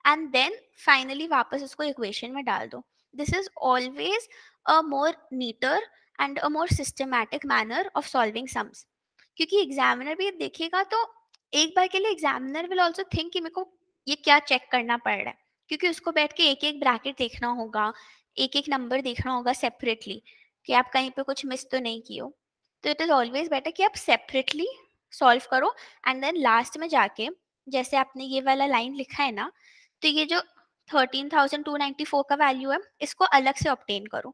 एंड देन फाइनली वापस उसको इक्वेशन में डाल दो। This is always a more neater and a more systematic manner of solving sums, क्योंकि एग्जामिनर भी देखेगा तो एक बार के लिए एग्जामिनर विल ऑल्सो थिंक कि मेरे को ये क्या चेक करना पड़ रहा है, क्योंकि उसको बैठ के एक एक ब्रैकेट देखना होगा, एक एक नंबर देखना होगा सेपरेटली कि आप कहीं पे कुछ मिस तो नहीं किए हो। तो इट इज ऑलवेज बेटर कि आप सेपरेटली सॉल्व करो एंड देन लास्ट में जाके, जैसे आपने ये वाला लाइन लिखा है ना, तो ये जो 13,294 का वैल्यू है इसको अलग से ऑब्टेन करो,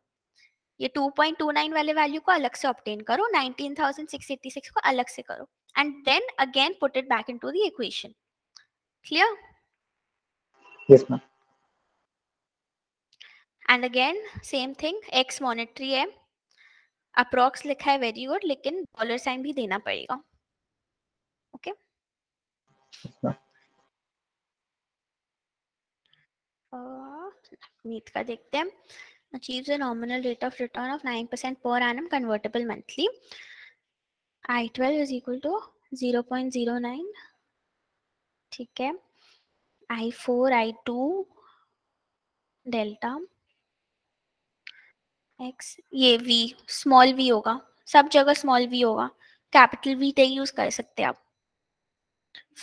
ये 2.29 वाले वैल्यू को अलग से ऑब्टेन करो, 19,686 को अलग से करो and then again put it back into the equation. Clear? Yes ma'am. And again same thing, x monetary है, अप्रॉक्स लिखा है, वेरी गुड, लेकिन डॉलर साइन भी देना पड़ेगा। ओके, नीट का देखते हैं। Achieves a nominal rate of return of 9% per annum convertible monthly, I12 is equal to 0.09, ठीक है, I4 I2 डेल्टा एक्स, ये v स्मॉल v होगा, सब जगह स्मॉल v होगा, कैपिटल v नहीं यूज कर सकते आप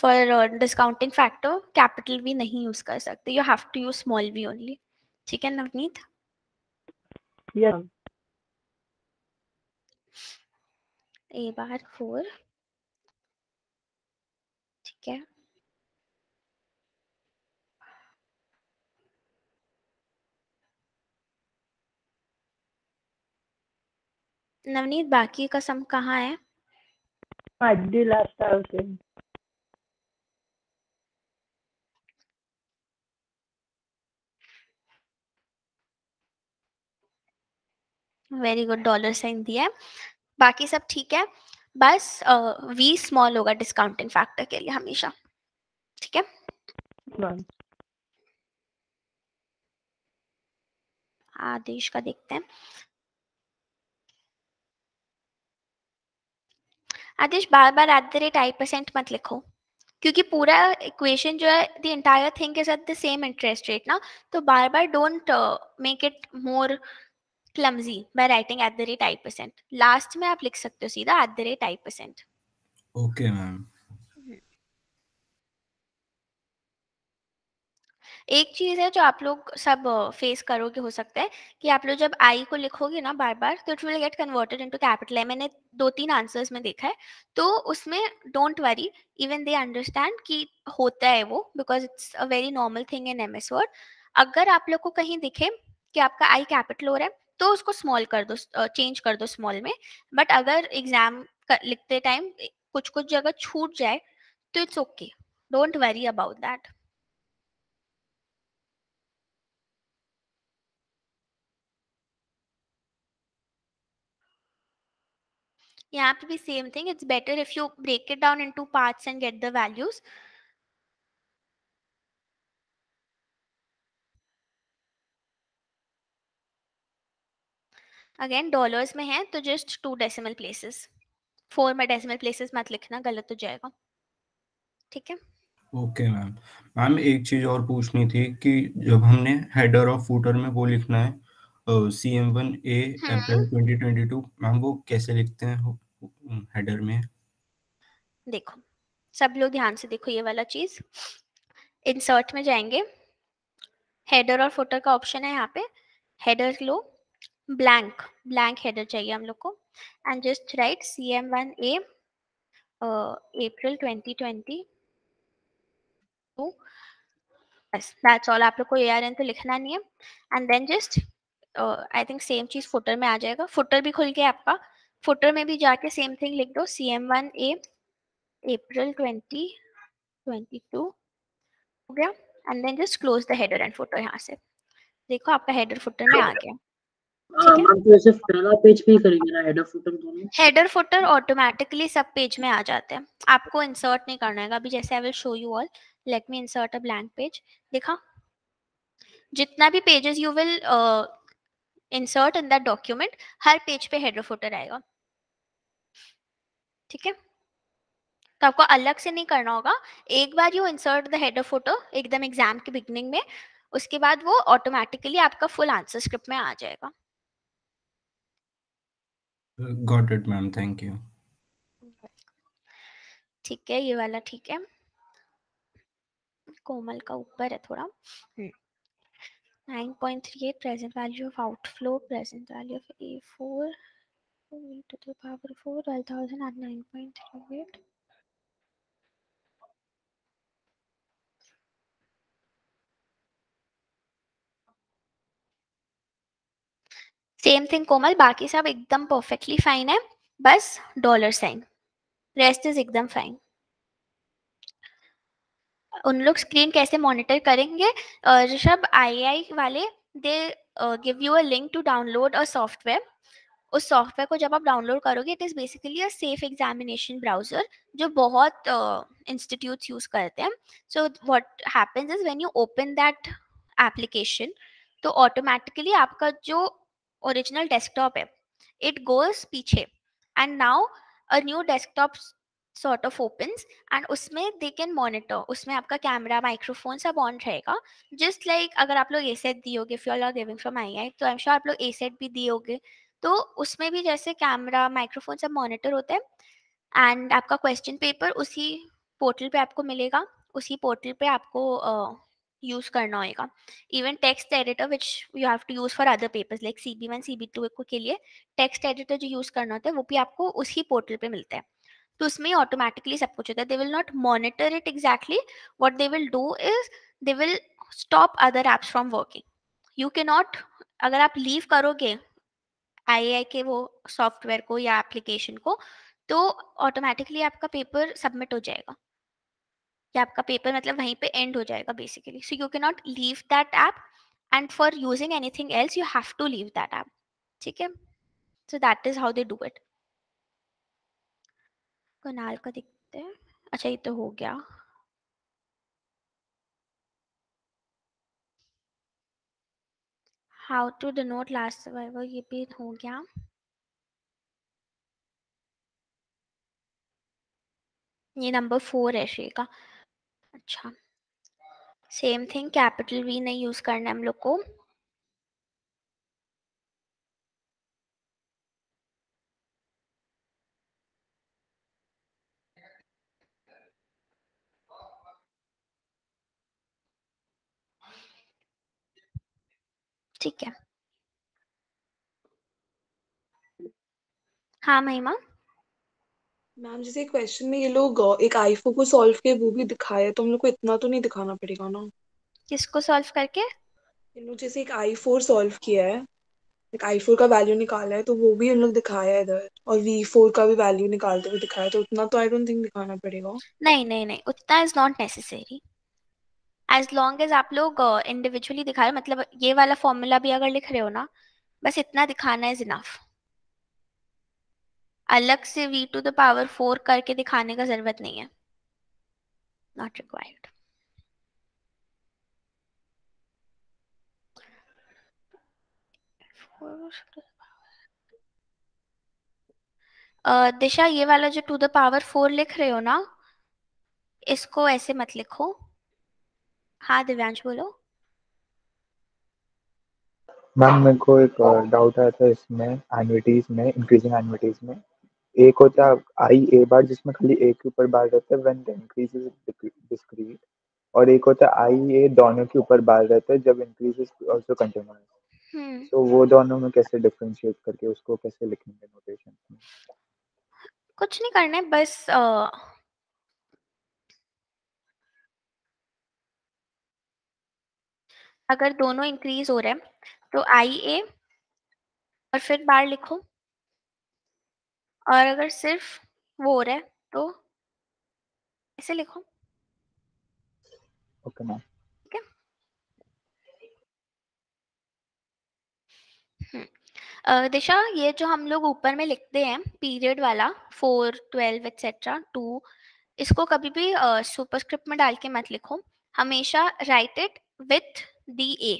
for discounting factor, capital v नहीं यूज कर सकते, you have to use small v only. ठीक है नवनीत? यस। ए बार 4, ठीक है, नवनीत बाकी का सम कहाँ है? Last out. Very good, dollar sign दिया है, बाकी सब ठीक है, बस वी स्मॉल होगा डिस्काउंटिंग फैक्टर के लिए हमेशा। ठीक है, आदेश का देखते हैं। आदेश, बार बार @ 8% मत लिखो, क्योंकि पूरा इक्वेशन जो है the entire thing is at the same interest rate ना, तो बार बार don't make it more clumsy by writing at the rate 8%। Last में आप लिख सकते हो सीधा at the rate 8%। Okay ma'am, एक चीज है जो आप लोग सब फेस करोगे हो सकता है कि आप लोग जब आई को लिखोगे ना बार बार तो it will get converted into capital I. मैंने 2-3 आंसर्स में देखा है, तो उसमें don't worry, even they understand कि होता है वो, because it's a very normal thing in MS Word. अगर आप लोग को कहीं दिखे कि आपका आई कैपिटल हो रहा है तो उसको स्मॉल कर दो, चेंज कर दो स्मॉल में। बट अगर एग्जाम लिखते टाइम कुछ कुछ जगह छूट जाए तो it's okay, don't worry about that. यहाँ पे भी same thing, it's better if you break it down into parts and get the values. Again dollars में है तो जस्ट 2 डेसिमल प्लेसेस, 4 में डेसिमल प्लेसेस मत लिखना, गलत हो जाएगा। ठीक है, ओके मैम। मैम एक चीज और पूछनी थी कि जब हमने हेडर और फुटर में वो लिखना है CM1A अप्रैल 2022, मैम वो कैसे लिखते हैं हेडर में? देखो सब लोग ध्यान से देखो, ये वाला चीज इंसर्ट में जाएंगे, हेडर और फुटर का ऑप्शन है यहाँ पे, हेडर लो, ब्लैंक ब्लैंक हेडर चाहिए हम लोग को, एंड जस्ट राइट CM1A अप्रैल 2022। बस दैट्स ऑल, आप लोग को ARN तो लिखना नहीं है। And then just I think same चीज फुटर में आ जाएगा, फुटर भी खुल गया आपका, फुटर में भी जाके सेम थिंग लिख दो CM1A अप्रैल 2022 हो गया। And then just close the header and footer. यहाँ से देखो आपका हेडर फुटर में आ गया। सिर्फ पहला पेज पे ही करेंगे ना हेडर फुटर दोनों? हेडर फुटर ऑटोमेटिकली सब पेज में आ जाते हैं, आपको इंसर्ट नहीं करना है। अभी जैसे I will show you all, let me insert a blank page. देखा जितना भी pages you will insert in that document, हर पेज पे header footer आएगा। ठीक है, तो आपको अलग से नहीं करना होगा। एक बार you insert the header footer एकदम एग्जाम के beginning में, उसके बाद वो ऑटोमेटिकली आपका फुल आंसर स्क्रिप्ट में आ जाएगा। Got it ma'am, thank you। ठीक है, ये वाला ठीक है, कोमल का ऊपर है थोड़ा। 9.38 present value of outflow, present value of A4 to the power of 4, 12,000 at 9.38. Same thing Komal, बाकी सब एकदम परफेक्टली फाइन है, बस डॉलर साइन, रेस्ट इज एकदम फाइन। उन लोग स्क्रीन कैसे मॉनिटर करेंगे? ऋषभ, IAI वाले they give you a link to download a software. उस सॉफ्टवेयर को जब आप डाउनलोड करोगे, it is basically a safe examination browser जो बहुत इंस्टीट्यूट्स यूज करते हैं। So what happens is when you open that application, तो ऑटोमेटिकली आपका जो ओरिजिनल डेस्कटॉप है इट गोज पीछे, and now a new desktop sort of opens, and उसमें they can monitor, उसमें आपका कैमरा, माइक्रोफोन सब ऑन रहेगा। जस्ट लाइक अगर आप लोग एसेट दिए होगे, if you all are giving from IAI, तो आई एम श्योर आप लोग एसेट भी दिए होगे, तो उसमें भी जैसे कैमरा माइक्रोफोन सब मॉनिटर होता है। एंड आपका क्वेश्चन पेपर उसी पोर्टल पे आपको मिलेगा, उसी पोर्टल पे आपको यूज करना होगा। Even text editor which you have to use for other papers like CB1 CB2 के लिए टेक्स्ट एडिटर जो यूज करना होता है वो भी आपको उसी पोर्टल पे मिलता है, तो उसमें ऑटोमेटिकली सब कुछ होता है। They will not monitor it exactly, what they will do is they will stop other apps from working. You can not, अगर आप लीव करोगे IAI के वो सॉफ्टवेयर को या एप्लीकेशन को, तो ऑटोमेटिकली आपका पेपर सबमिट हो जाएगा, या आपका पेपर मतलब वहीं पे एंड हो जाएगा basically. So you can not leave that app, and for using anything else you have to leave that app. ठीक है, so that is how they do it. कनाल का दिखते हैं, अच्छा ये तो हो गया। How to denote last survivor, ये भी हो गया। ये नंबर 4 है श्री का। अच्छा सेम थिंग, कैपिटल वी नहीं यूज करना हम लोग को। ठीक है हाँ महिमा मैम, जैसे क्वेश्चन में ये लोग एक आईफो को सॉल्व के वो भी दिखाया, तो हम लोग को इतना तो नहीं दिखाना पड़ेगा ना? किसको सॉल्व करके? इन लोग जैसे एक I4 सॉल्व किया है, एक I4 का वैल्यू निकाला है, तो वो भी उन लोग दिखाया है इधर, और V4 का भी वैल्यू निकालते हुए दिखाया, तो उतना तो आई डोंट थिंक दिखाना पड़ेगा। नहीं, उतना is not necessary. As long as आप लोग इंडिविजुअली दिखा रहे हो, मतलब ये वाला फॉर्मूला भी अगर लिख रहे हो ना, बस इतना दिखाना इज इनफ। अलग से v⁴ करके दिखाने का जरूरत नहीं है, नॉट रिक्वायर्ड। दिशा ये वाला जो (2^4) लिख रहे हो ना, इसको ऐसे मत लिखो। हाँ दिव्यांश बोलो। मैम मेरे को एक डाउट आया था इसमें एन्युटीज में, इंक्रीजिंग एन्युटीज में एक होता है IA बार जिसमें खाली A के ऊपर बार रहता है when the increase is discrete, और एक होता है IA दोनों के ऊपर बार रहता है जब इंक्रीज इज आल्सो कंटीन्यूअस। तो वो दोनों में कैसे डिफरेंशिएट करके उसको कैसे लिखेंगे नोटेशन में? कुछ नहीं करना है, बस अगर दोनों इंक्रीज हो रहे हैं तो IA और फिर बार लिखो, और अगर सिर्फ वो हो रहा है तो ऐसे लिखो। Okay ma'am. ठीक है दिशा, ये जो हम लोग ऊपर में लिखते हैं पीरियड वाला 4, 12 एक्सेट्रा 2, इसको कभी भी सुपरस्क्रिप्ट में डाल के मत लिखो, हमेशा राइट इट विथ दी ए।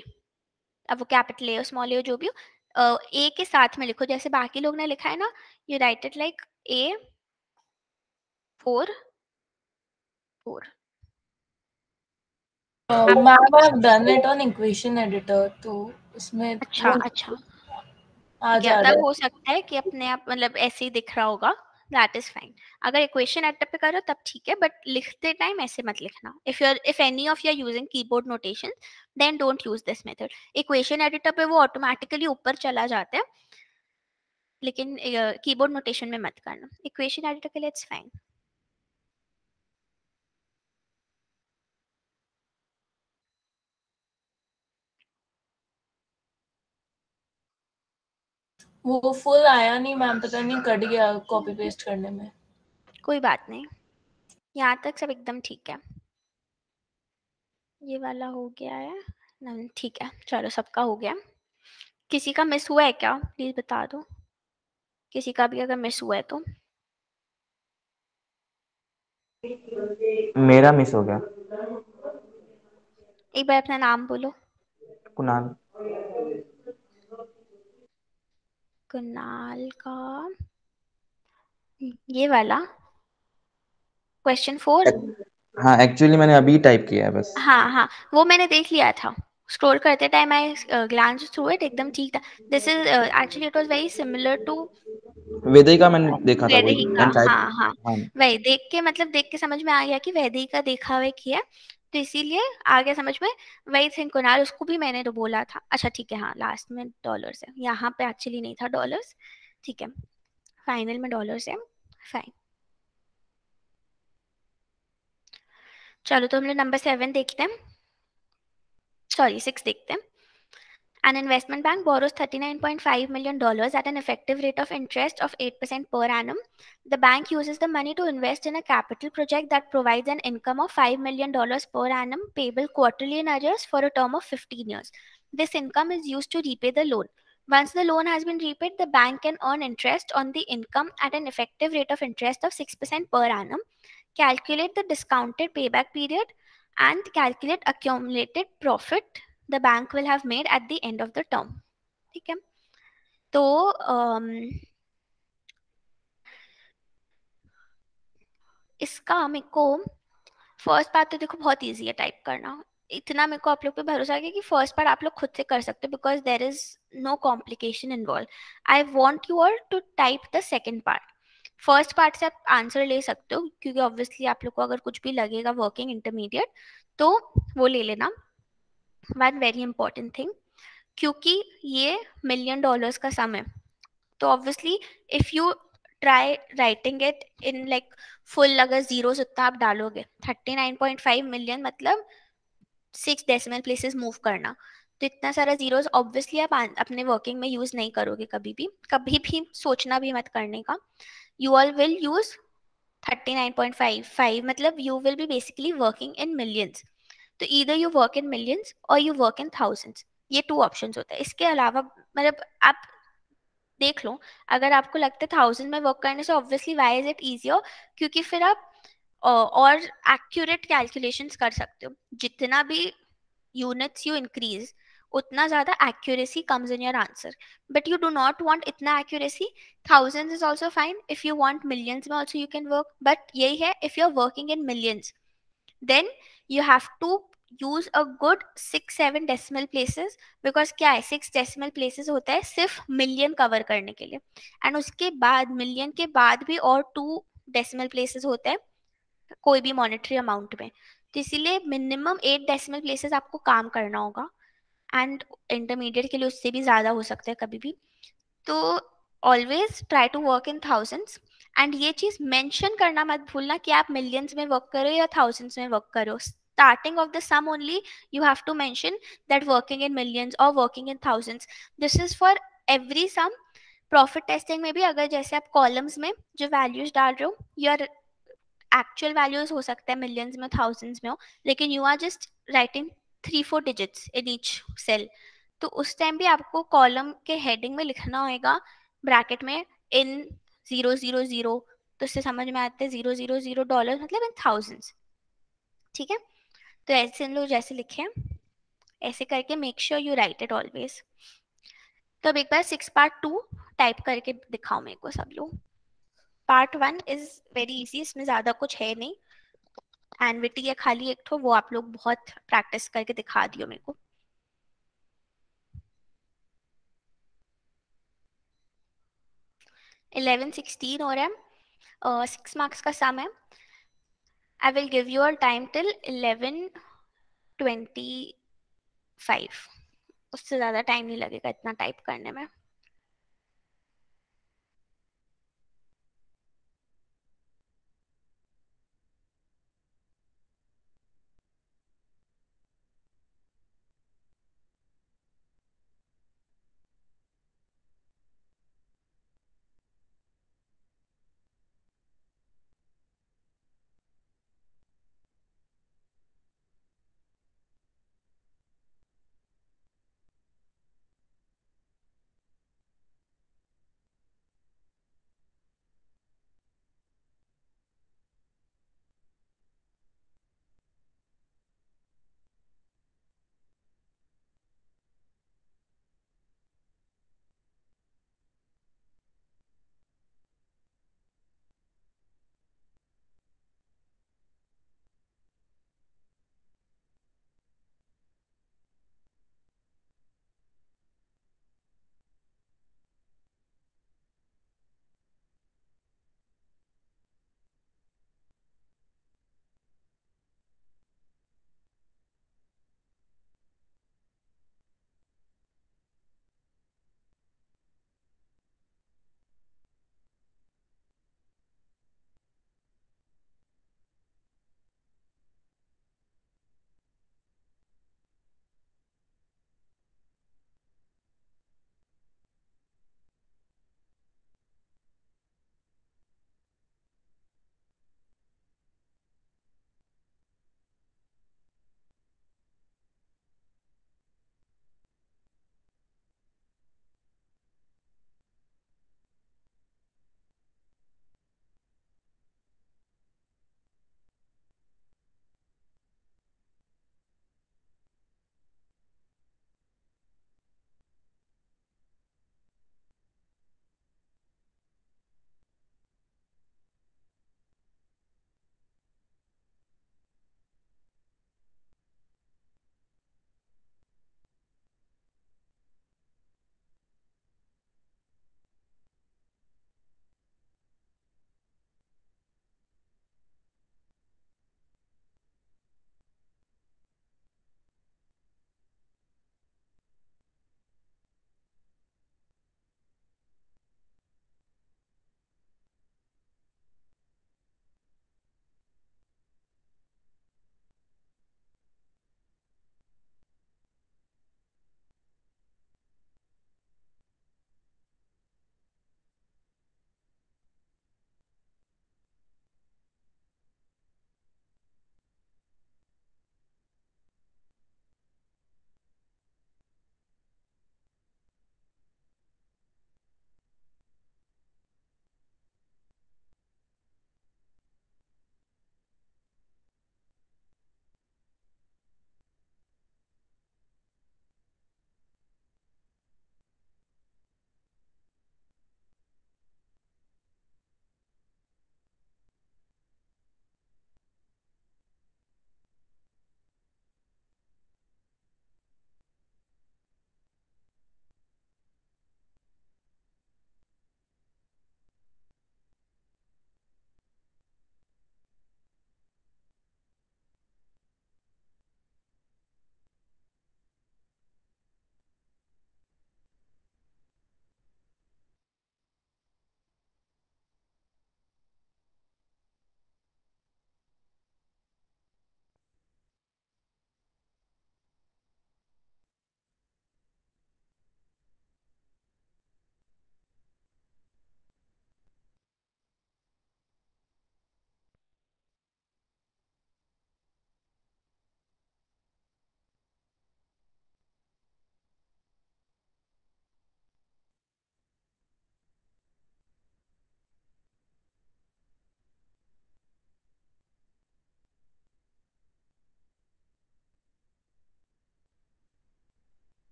अब वो कैपिटल ए हो स्मॉल ए हो जो भी हो, ए के साथ में लिखो जैसे बाकी लोग ने लिखा है ना। You write it like A4 4। Ma'am I have done it on equation editor, तो उसमें अच्छा आ जाता है। हो सकता है कि अपने आप मतलब ऐसे ही दिख रहा होगा, दैट इज फाइन। अगर इक्वेशन एडिटर पे करो तब ठीक है, बट लिखते टाइम ऐसे मत लिखना। If any of you are using keyboard notation then don't use this method. Equation editor पे वो ऑटोमेटिकली ऊपर चला जाता है, लेकिन कीबोर्ड नोटेशन में मत करना। इक्वेशन एडिटर के लिए इट्स फाइन। वो फुल आया नहीं मैम, पता नहीं कट गया कॉपी पेस्ट करने में। कोई बात नहीं, यहाँ तक सब एकदम ठीक है। ये वाला हो गया है, ठीक है चलो सबका हो गया। किसी का मिस हुआ है क्या? प्लीज बता दो किसी का भी अगर मिस हुआ है तो। मेरा मिस हो गया। एक बार अपना नाम बोलो। कुणाल। कुणाल का ये वाला क्वेश्चन 4। हाँ एक्चुअली मैंने अभी टाइप किया है बस। हाँ वो मैंने देख लिया था, स्क्रॉल करते time I glance through it, एकदम ठीक था। This is actually it was very similar to वैदिक का, मैंने देखा था वो। हाँ वही देख के समझ में आ गया कि वैदिक का देखा हुआ किया, तो इसीलिए आ गया समझ में। वही थिंक कुणाल, उसको भी मैंने बोला था। अच्छा ठीक है हाँ, लास्ट में डॉलर्स है, यहाँ पे एक्चुअली नहीं था डॉलर्स। ठीक है फाइनल में डॉलर्स है, फाइन। चलो तो हम लोग नंबर 7 देखते हैं, सॉरी 6 देखते हैं। An investment bank borrows $39.5 million at an effective rate of interest of 8% per annum. The bank uses the money to invest in a capital project that provides an income of $5 million per annum, payable quarterly in arrears for a term of 15 years. This income is used to repay the loan. Once the loan has been repaid, the bank can earn interest on the income at an effective rate of interest of 6% per annum. Calculate the discounted payback period and calculate accumulated profit the bank will have made at the end of the term. ठीक है तो इसका मेरे को first part तो देखो बहुत easy है टाइप करना, इतना मेरे को आप लोग पे भरोसा है कि फर्स्ट पार्ट आप लोग खुद से कर सकते हो because there is no complication involve. I want you all to type the second part. First part से आप आंसर ले सकते हो क्योंकि ऑब्वियसली आप लोग को अगर कुछ भी लगेगा वर्किंग इंटरमीडिएट तो वो ले लेना। वन वेरी इंपॉर्टेंट थिंग, क्योंकि ये $1 मिलियन का सम है तो obviously if you try writing it in like full, अगर जीरोस उतना आप डालोगे 39.5 मिलियन मतलब 6 डेसिमल प्लेसेस मूव करना, तो इतना सारा जीरोस ऑब्वियसली आप अपने वर्किंग में यूज़ नहीं करोगे कभी भी, कभी भी सोचना भी मत करने का। यू ऑल विल यूज़ 39.55 मतलब you will be basically working in millions. तो either you work in millions और यू वर्क इन थाउजेंड्स, ये 2 ऑप्शंस होता है। इसके अलावा मतलब आप देख लो, अगर आपको लगता है 1000 में वर्क करने से obviously why is it easier, क्योंकि फिर आप और एक्यूरेट कैलकुलेशंस कर सकते हो। जितना भी यूनिट्स यू इंक्रीज उतना ज़्यादा accuracy comes in your answer, but you do not want इतना accuracy. 1000s is also fine, if you want millions में also you can work, but यही है if you are working in millions then you have to use a good 6-7 decimal places because क्या है 6 decimal places होता है सिर्फ million cover करने के लिए, एंड उसके बाद मिलियन के बाद भी और 2 डेसिमल प्लेसेस होते हैं कोई भी मॉनेटरी अमाउंट में, तो इसीलिए मिनिमम 8 डेसिमल प्लेसेस आपको काम करना होगा, एंड इंटरमीडिएट के लिए उससे भी ज़्यादा हो सकता है कभी भी। तो always try to work in thousands, and ये चीज़ मेंशन करना मत भूलना कि आप मिलियंस में वर्क करो या थाउजेंड्स में वर्क करो। Starting of the sum only, you have to mention that working in millions or working in thousands. This is for every sum. Profit testing में भी अगर जैसे आप columns में जो values डाल रहे हो, your actual values हो सकता है millions में thousands में हो, लेकिन you are just writing 3-4 digits in each cell. तो उस time भी आपको column के heading में लिखना होगा bracket में in 000, तो इससे समझ में आता है $000 मतलब in thousands, ठीक है। तो ऐसे इन लोग जैसे लिखे ऐसे करके make sure you write it always. तो अब एक बार 6 पार्ट 2 टाइप करके दिखाओ मेरे को सब लोग। पार्ट 1 इज वेरी इजी, इसमें ज़्यादा कुछ है नहीं, एनवीटी है खाली एक तो, वो आप लोग बहुत प्रैक्टिस करके दिखा दियो मेरे को। $11.16 और है, 6 मार्क्स का सम है। I will give you all time till 11:25, उससे ज़्यादा टाइम नहीं लगेगा इतना टाइप करने में।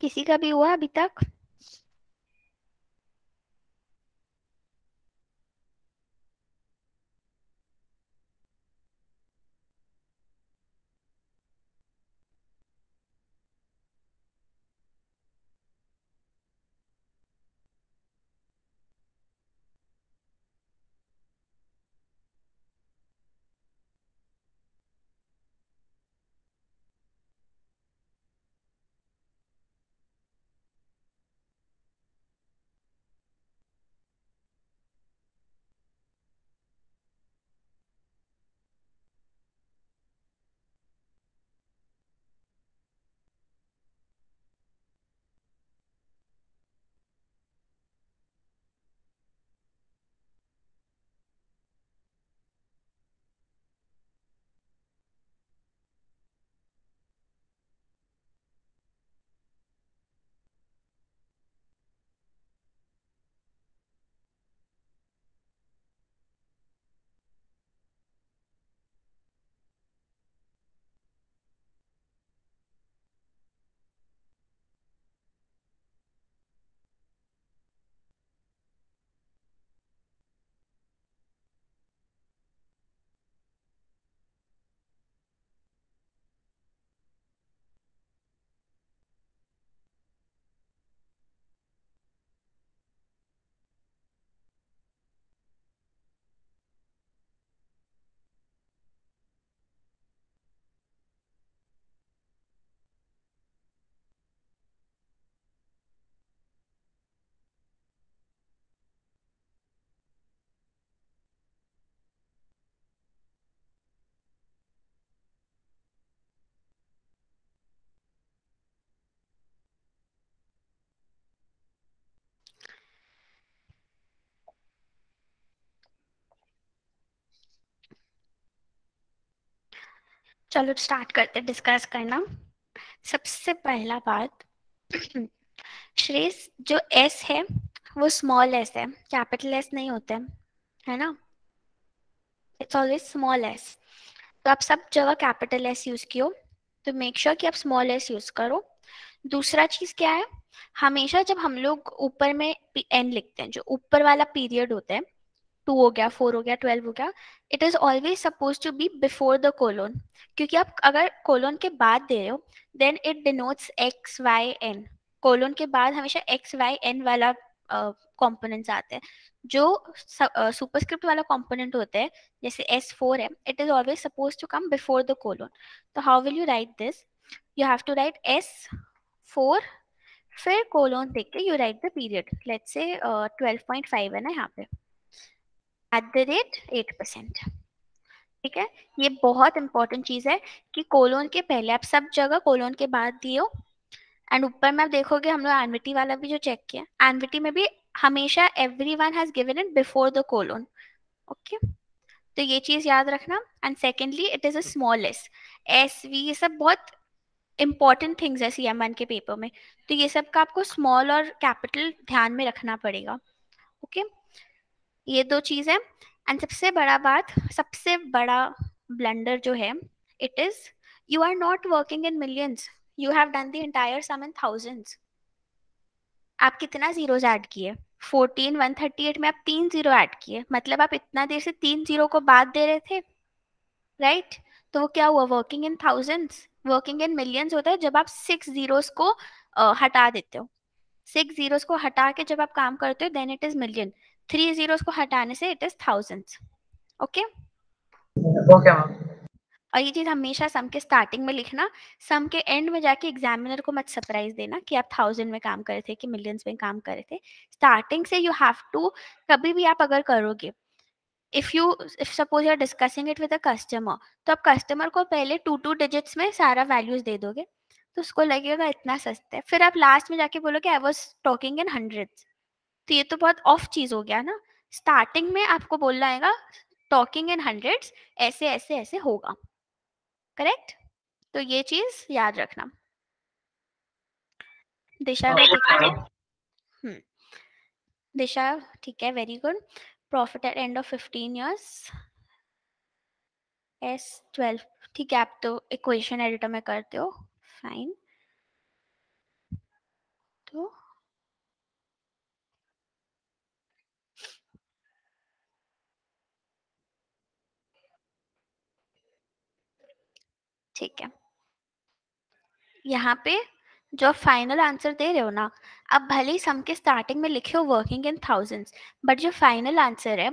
किसी का भी हुआ अभी तक? चलो स्टार्ट करते हैं डिस्कस करना। सबसे पहला बात, श्रेयस जो एस है वो स्मॉल एस है, कैपिटल एस नहीं होता है ना, इट्स ऑलवेज स्मॉल एस। तो आप सब जगह कैपिटल एस यूज कियो, तो मेक श्योर कि आप स्मॉल एस यूज करो। दूसरा चीज क्या है, हमेशा जब हम लोग ऊपर में एन लिखते हैं, जो ऊपर वाला पीरियड होता है, 2 हो गया, 4 हो गया, 12 हो गया, it is always suppose to be before the colon, क्योंकि आप अगर कोलोन के बाद दे रहे हो then it denotes X Y N. Colon के बाद हमेशा एक्स वाई एन वाला कॉम्पोनेंट्स आते हैं। जो सुपरस्क्रिप्ट वाला कॉम्पोनेंट होता है जैसे S4 है, it is always suppose to come before the colon. तो how will you write this, you have to write S4 फिर कोलोन देख के you write the period. Let's say 12.5 है ना यहाँ पे, @ 8%। ठीक है, ये बहुत इंपॉर्टेंट चीज है कि कोलोन के पहले आप सब जगह कोलोन के बाद दियो। एंड ऊपर में आप देखोगे हम लोग एनविटी वाला भी जो चेक किया, एनविटी में भी हमेशा everyone has given it before the colon. Okay, तो ये चीज याद रखना। And secondly it is a small S, S V, ये सब बहुत इंपॉर्टेंट थिंग्स है CM1 के पेपर में, तो ये सब का आपको स्मॉल और कैपिटल ध्यान में रखना पड़ेगा। ओके ये दो चीज है। एंड सबसे बड़ा बात, सबसे बड़ा ब्लंडर जो है, it is you are not working in millions, you have done the entire sum in thousands. आप कितना जीरोज ऐड किए, 14, 138 में आप 3 जीरो ऐड किए, मतलब आप इतना देर से 3 जीरो को बाद दे रहे थे, राइट तो वो क्या हुआ, working in thousands. Working in millions होता है जब आप 6 जीरोज को हटा देते हो, 6 जीरोज को हटा के जब आप काम करते हो then it is million, 3 zeros को हटाने से it is thousands. Okay okay ma'am, और ये चीज हमेशा सम के स्टार्टिंग में लिखना, सम के एंड में जाके एग्जामिनर को मत सरप्राइज देना कि आप थाउजेंड में काम कर रहे थे कि मिलियंस में काम कर रहे थे। स्टार्टिंग से यू हैव टू, कभी भी आप अगर करोगे, if suppose you are discussing it with a customer, तो आप कस्टमर को पहले 2 डिजिट्स में सारा वैल्यूज दे दोगे तो उसको लगेगा इतना सस्ता है, फिर आप लास्ट में जाके बोलोगे I was talking in hundreds, तो ये तो बहुत ऑफ चीज हो गया ना। स्टार्टिंग में आपको बोलना आएगा टॉकिंग इन हंड्रेड्स, ऐसे ऐसे ऐसे होगा, करेक्ट। तो ये चीज याद रखना। दिशा दिशा ठीक है, very good. Profit at end of 15 years, S12 ठीक है, आप तो इक्वेशन एडिटर में करते हो, फाइन। also. ठीक है, यहाँ पे जो फाइनल आंसर दे रहे हो ना, अब भले ही सम के स्टार्टिंग में लिखे हो वर्किंग इन थाउजेंड्स, बट जो फाइनल आंसर है,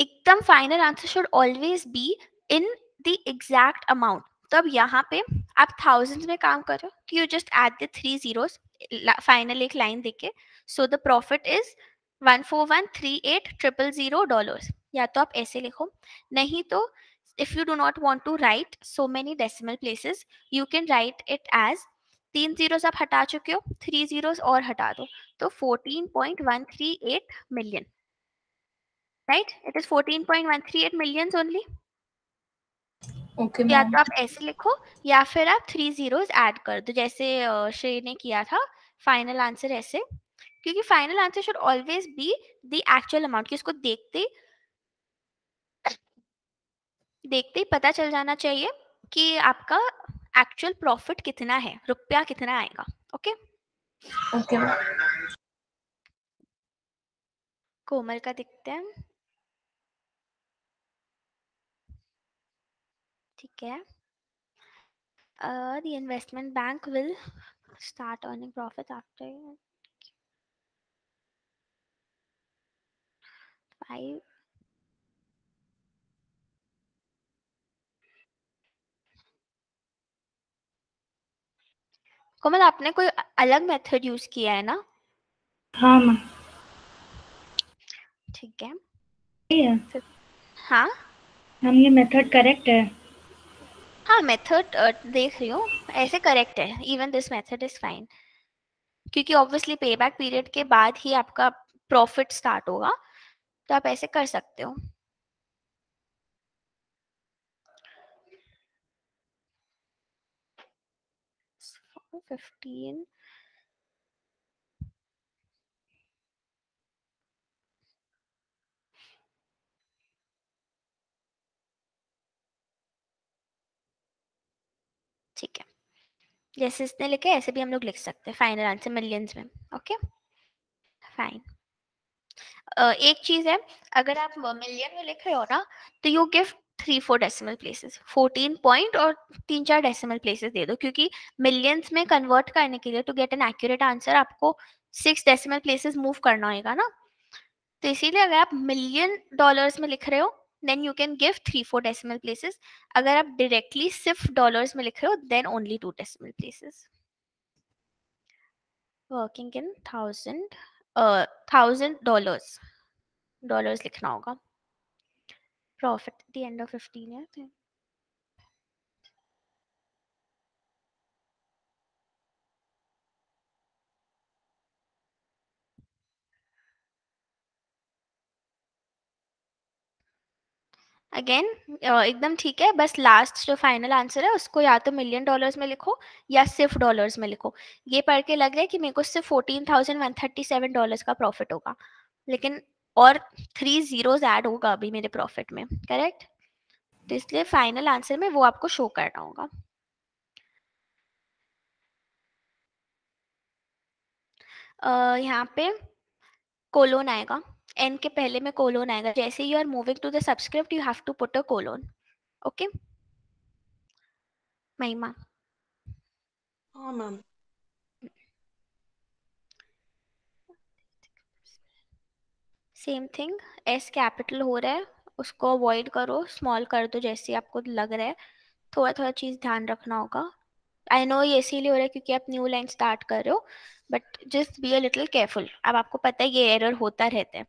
एकदम final answer should always be in the exact amount. तो अब यहाँ पे आप थाउजेंड्स में काम करो, you just add the three zeros final एक लाइन देके. So the profit is $141,380,000. या तो आप ऐसे लिखो, नहीं तो if you do not want to write so many decimal places you can write it as 3 zeros आप हटा चुके हो, 3 zeros और हटा दो तो 14.138 million, right? It is 14.138 millions only. Okay, या तो आप ऐसे लिखो या फिर आप 3 zeros add कर दो, जैसे श्रेय ने किया था. फाइनल आंसर ऐसे, क्योंकि final answer should always be the actual amount, कि इसको देखते ही पता चल जाना चाहिए कि आपका एक्चुअल प्रॉफिट कितना है, रुपया कितना आएगा. ओके ओके, कोमल का देखते हैं. ठीक है, the investment bank will start earning profit after 5. कोमल, आपने कोई अलग मेथड यूज किया है ना? हाँ मैम. ठीक है, हाँ मैम, ये मेथड करेक्ट है. हाँ, मेथड देख रही हूँ, ऐसे करेक्ट है. Even this method is fine, क्योंकि ऑब्वियसली पेबैक पीरियड के बाद ही आपका प्रॉफिट स्टार्ट होगा, तो आप ऐसे कर सकते हो. ठीक है, जैसे इसने लिखे ऐसे भी हम लोग लिख सकते हैं. फाइनल आंसर मिलियंस में. Okay fine. एक चीज है, अगर आप मिलियन में लिख रहे हो ना, तो you give 3-4 decimal places, 14 point और 3-4 डेसिमल प्लेसेस दे दो, क्योंकि मिलियंस में कन्वर्ट करने के लिए to get an accurate answer आपको 6 डेसिमल प्लेसेस मूव करना होगा ना. तो इसीलिए अगर आप मिलियन डॉलर्स में लिख रहे हो then you can give 3-4 decimal places. अगर आप डायरेक्टली सिर्फ डॉलर्स में लिख रहे हो then only 2 decimal places. Working in $1,000 लिखना होगा. Profit at the end of 15 years. Again, एकदम ठीक है, बस लास्ट जो फाइनल आंसर है उसको या तो मिलियन डॉलर्स में लिखो या सिर्फ डॉलर्स में लिखो. ये पढ़ के लग रहा है कि मेरे को सिर्फ $14,137 का प्रॉफिट होगा, लेकिन और 3 zeros ऐड होगा अभी मेरे प्रॉफिट में, करेक्ट? तो इसलिए फाइनल आंसर में वो आपको शो करना होगा. यहाँ पे कोलोन आएगा, एन के पहले में कोलोन आएगा. जैसे you are moving to the subscript you have to put a colon. Okay Mahima. हाँ ma'am. Same thing, S capital हो रहा है उसको अवॉइड करो, स्मॉल कर दो जैसे आपको लग रहा है. थोड़ा थोड़ा चीज़ ध्यान रखना होगा. आई नो ये इसीलिए हो रहा है क्योंकि आप न्यू लाइन स्टार्ट कर रहे हो, but just be a little careful. अब आपको पता है ये एरर होता रहता है,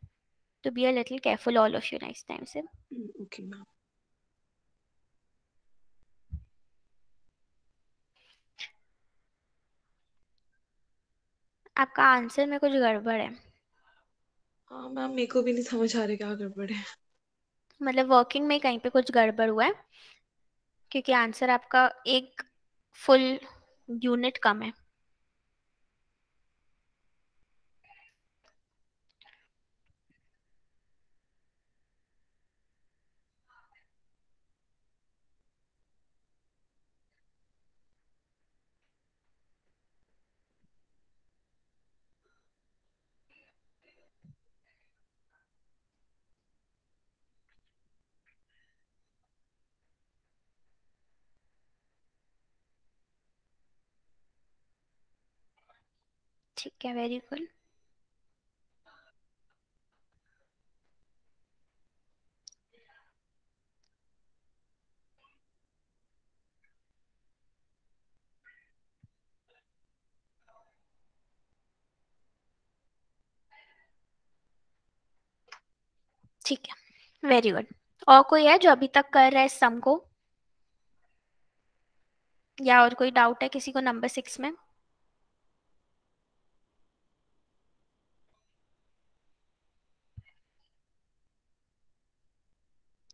तो be a little careful all of you next time से. Okay ma'am. आपका आंसर में कुछ गड़बड़ है. हाँ मैम, मेरे को भी नहीं समझ आ रहा क्या गड़बड़ है. मतलब वर्किंग में कहीं पे कुछ गड़बड़ हुआ है, क्योंकि आंसर आपका एक फुल यूनिट कम है. ठीक है, वेरी गुड। ठीक है, वेरी गुड। और कोई है जो अभी तक कर रहा है सम को, या और कोई डाउट है किसी को नंबर 6 में?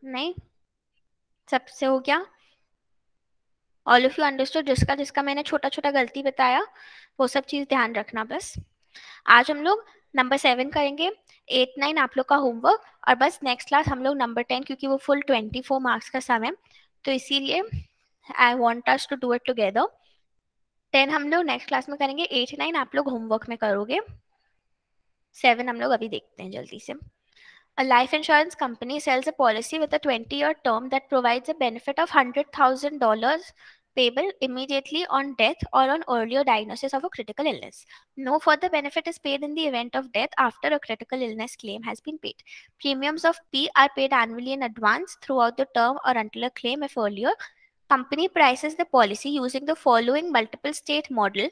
नहीं, सबसे हो गया। All of you understood? जिसका जिसका मैंने छोटा छोटा गलती बताया वो सब चीज ध्यान रखना। बस आज हम लोग नंबर 7 करेंगे, 8, 9 आप लोग का होमवर्क, और बस नेक्स्ट क्लास हम लोग नंबर 10, क्योंकि वो फुल 24 मार्क्स का सम है, तो इसीलिए I want us to do it together. 10 हम लोग नेक्स्ट क्लास में करेंगे, 8, 9 आप लोग होमवर्क में करोगे, 7 हम लोग अभी देखते हैं जल्दी से। A life insurance company sells a policy with a 20-year term that provides a benefit of $100,000 payable immediately on death or on earlier diagnosis of a critical illness. No further benefit is paid in the event of death after a critical illness claim has been paid. Premiums of P are paid annually in advance throughout the term or until a claim if earlier. Company prices the policy using the following multiple state model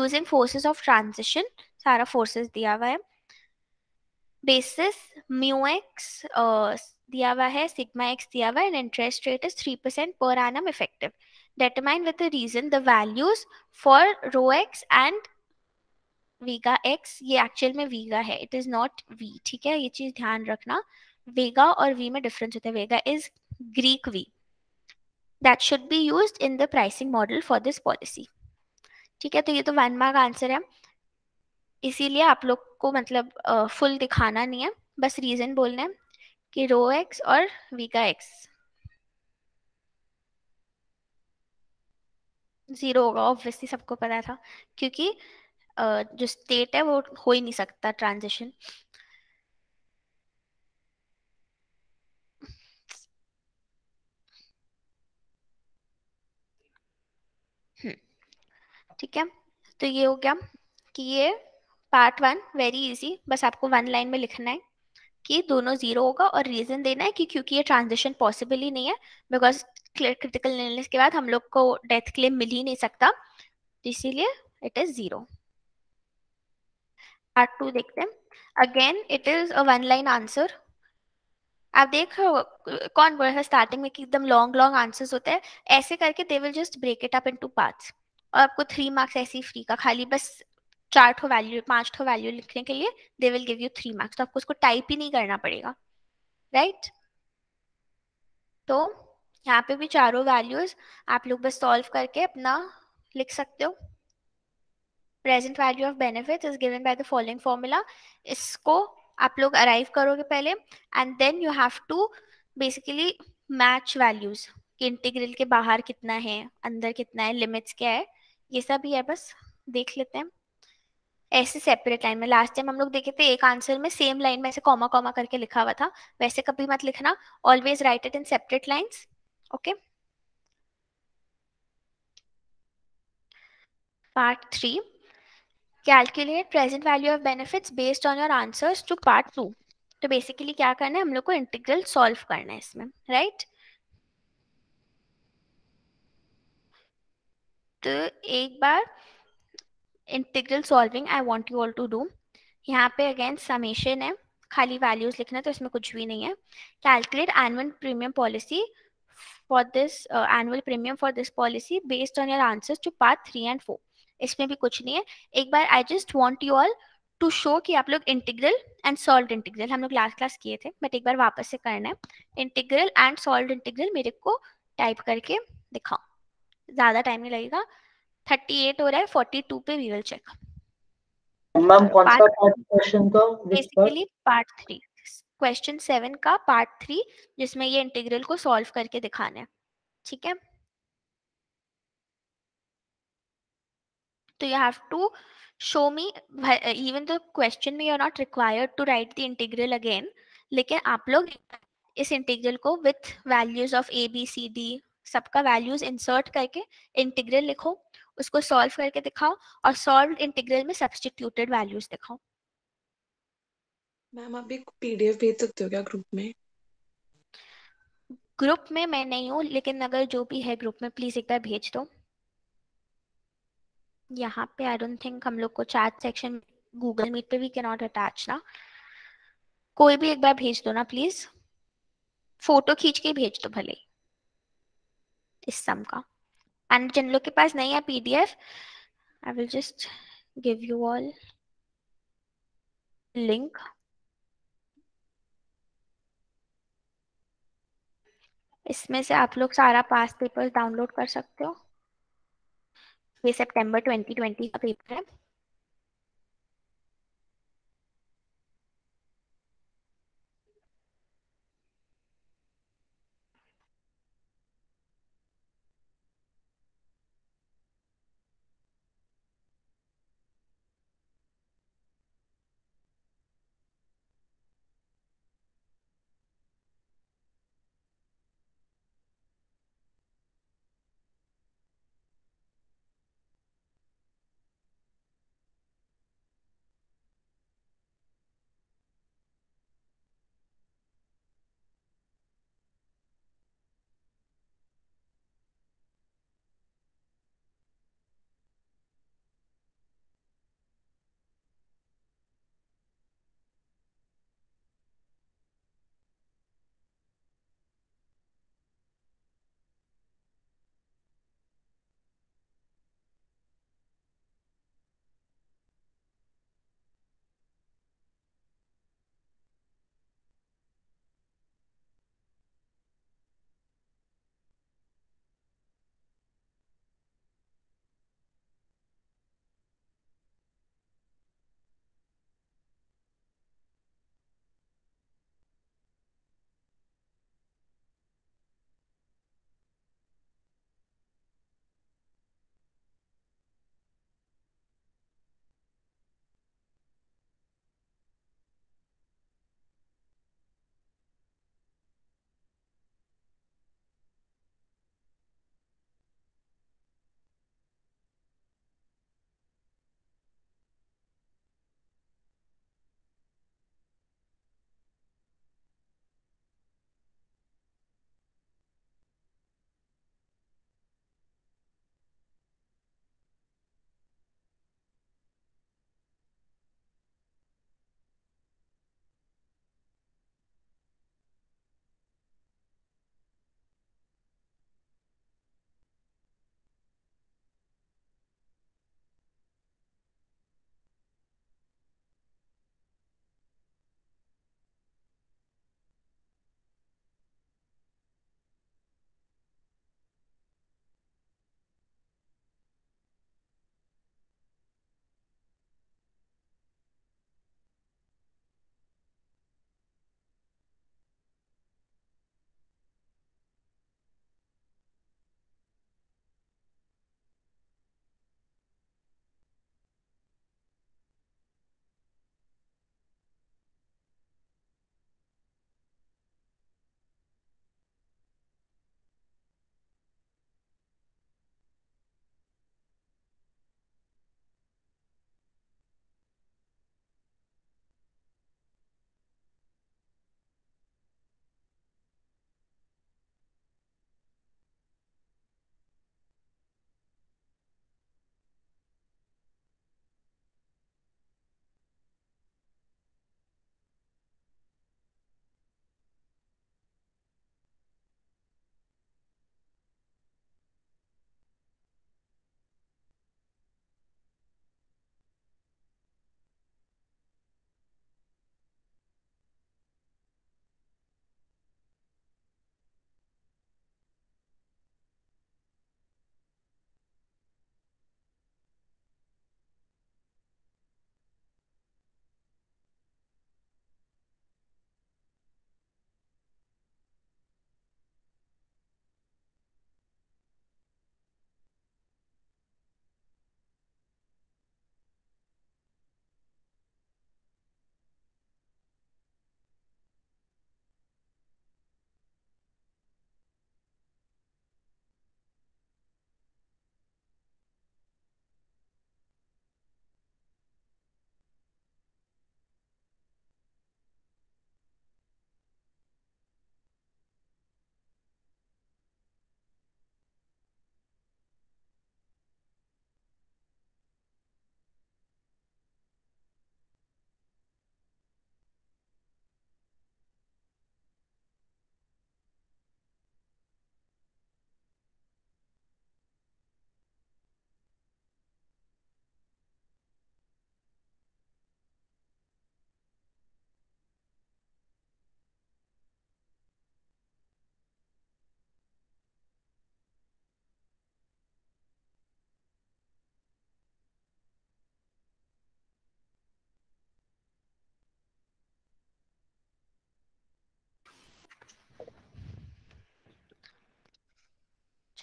using forces of transition. सारा forces दिया हुआ है, basis mu x दिया हुआ है, sigma x दिया हुआ है, and interest rate is 3% per annum effective. Determine with the reason the values for rho X and vega X. ये एक्चुअल में वीगा है, इट इज नॉट वी, ठीक है, ये चीज ध्यान रखना। वेगा और वी में डिफरेंस होता है, vega is Greek V. That should be used in the pricing model for this policy. ठीक है, तो ये तो 1 मार्क आंसर है, इसीलिए आप लोग को मतलब फुल दिखाना नहीं है, बस रीजन बोलना है कि रो एक्स और वीगा एक्स। 0 होगा, ऑब्वियसली सबको पता था, क्योंकि जो स्टेट है वो हो ही नहीं सकता ट्रांजिशन। ठीक है, तो ये हो गया कि ये पार्ट 1 वेरी इजी, बस आपको 1 लाइन में लिखना है कि दोनों 0 होगा और रीजन देना है कि क्योंकि ये ट्रांजिशन पॉसिबल ही नहीं है, बिकॉज क्रिटिकल इलनेस के बाद हम लोग को डेथ क्लेम मिल ही नहीं सकता, इसीलिए इट इज 0। पार्ट 2 देखते हैं, again it is a 1 line answer. आप देख रहे हो कौन बोल रहा है स्टार्टिंग में कि एकदम लॉन्ग लॉन्ग आंसर्स होते हैं, ऐसे करके they will just break it up into parts, और आपको 3 मार्क्स ऐसे ही फ्री का, खाली बस 4 ठो वैल्यू 5 ठो वैल्यू लिखने के लिए they will give you 3 marks. तो आपको उसको टाइप ही नहीं करना पड़ेगा, राइट? तो यहाँ पे भी 4 वैल्यूज आप लोग बस सॉल्व करके अपना लिख सकते हो। Present value of benefit is given by the following formula. इसको आप लोग अराइव करोगे पहले, and then you have to basically match values, integral के बाहर कितना है, अंदर कितना है, लिमिट्स क्या है, ये सब ही है। बस देख लेते हैं ऐसे सेपरेट लाइन में। लास्ट टाइम हम लोग देखे थे एक आंसर में सेम लाइन में ऐसे कॉमा कॉमा करके लिखा हुआ था, वैसे कभी मत लिखना, always write it in separate lines. Okay, part 3 calculate present value of benefits based on your answers to part 2। तो बेसिकली क्या करना है, हम लोग को इंटीग्रल सॉल्व करना है इसमें, राइट? तो एक बार integral solving I want you all to do. यहाँ पे अगेन समेशन है, खाली वैल्यूज लिखना है, तो इसमें कुछ भी नहीं है। Calculate annual premium policy for this policy based on your answers to part 3 and 4। इसमें भी कुछ नहीं है। एक बार I just want you all to show कि आप लोग इंटीग्रल एंड सॉल्व इंटीग्रल हम लोग लास्ट क्लास किए थे, बट एक बार वापस से करना है। इंटीग्रल एंड सॉल्व इंटीग्रल मेरे को टाइप करके दिखाओ, ज्यादा टाइम नहीं लगेगा। 38 हो रहा है, 42 पे वी विल चेक। मैम कौन सा क्वेश्चन का? बेसिकली पार्ट 3 क्वेश्चन 7 का पार्ट 3, जिसमें ये इंटीग्रल को सॉल्व करके दिखाना है। ठीक है, तो you have to show me, even the question में you are not required to write the integral again, लेकिन आप लोग इस इंटीग्रल को विथ वैल्यूज ऑफ ABCD सबका वैल्यूज इंसर्ट करके इंटीग्रल लिखो, उसको सॉल्व करके दिखाओ और सॉल्व्ड इंटीग्रल में सब्स्टिट्यूटेड वैल्यूज दिखाओ। मैम आप एक पीडीएफ भेज सकते हो क्या ग्रुप में? ग्रुप में मैं नहीं हूँ, लेकिन अगर जो भी है ग्रुप में प्लीज एक बार भेज दो। यहाँ पे आई डोंट थिंक हम लोग को चैट सेक्शन गूगल मीट पे वी कैन नॉट अटैच ना, कोई भी एक बार भेज दो ना प्लीज, फोटो खींच के भेज दो भले इस सम का। एंड जिन लोग के पास नहीं है PDF, I will just give you all link. इसमें से आप लोग सारा पास्ट पेपर डाउनलोड कर सकते हो। ये सितंबर 2020 का पेपर है।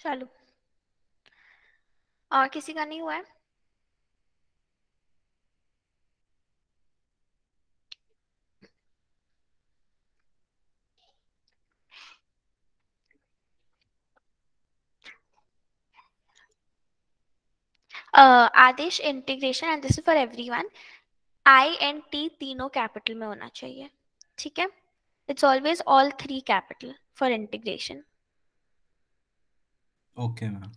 चलो, और किसी का नहीं हुआ है? Aadesh integration, and this is for everyone, I and T तीनों कैपिटल में होना चाहिए, ठीक है? It's always all three capital for integration. Okay ma'am.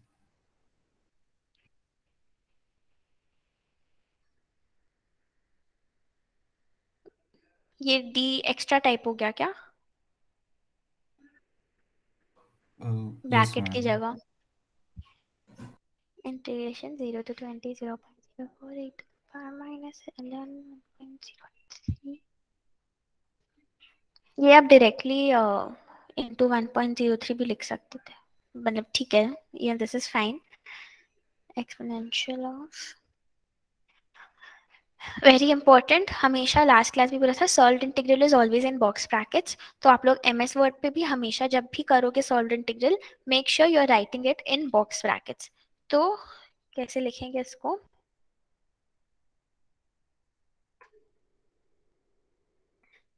ये डी एक्स्ट्रा टाइप हो गया क्या ब्रैकेट की जगह? Integration 0 to 20 0.048 minus 11.03। ये आप डायरेक्टली इनटू 1.03 भी लिख सकते थे, मतलब ठीक है, ये this is fine. Exponential of, very important, हमेशा लास्ट क्लास भी बोला था solved integral is always in box brackets. तो आप लोग एमएस वर्ड पे भी हमेशा जब भी करोगे solved integral, make sure you are writing it in box brackets. तो कैसे लिखेंगे इसको?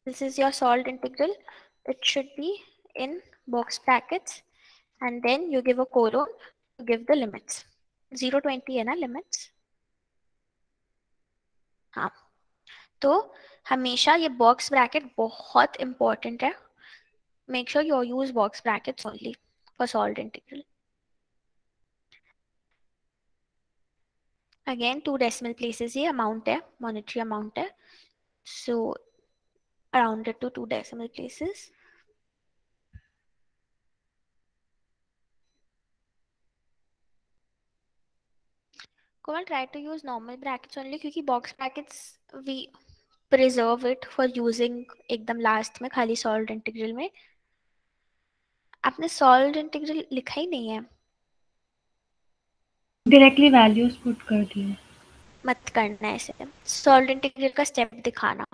This is your solved integral. It should be in box brackets, and then you give a colon to give the limits. 0 to 20 है ना limits? हाँ, तो हमेशा ये बॉक्स ब्रैकेट बहुत इम्पोर्टेंट है। Make sure you use box brackets only for solved integral. Again 2 decimal places ये amount है, monetary amount है, so rounded to 2 decimal places. Komal, try to use normal brackets only, क्योंकि box brackets we preserve it for using एकदम last में, खाली solved integral में। आपने solved integral लिखा ही नहीं है, डायरेक्टली वैल्यूज पुट कर दिए। मत करना ऐसे, सॉल्व्ड इंटीग्रल का स्टेप दिखाना,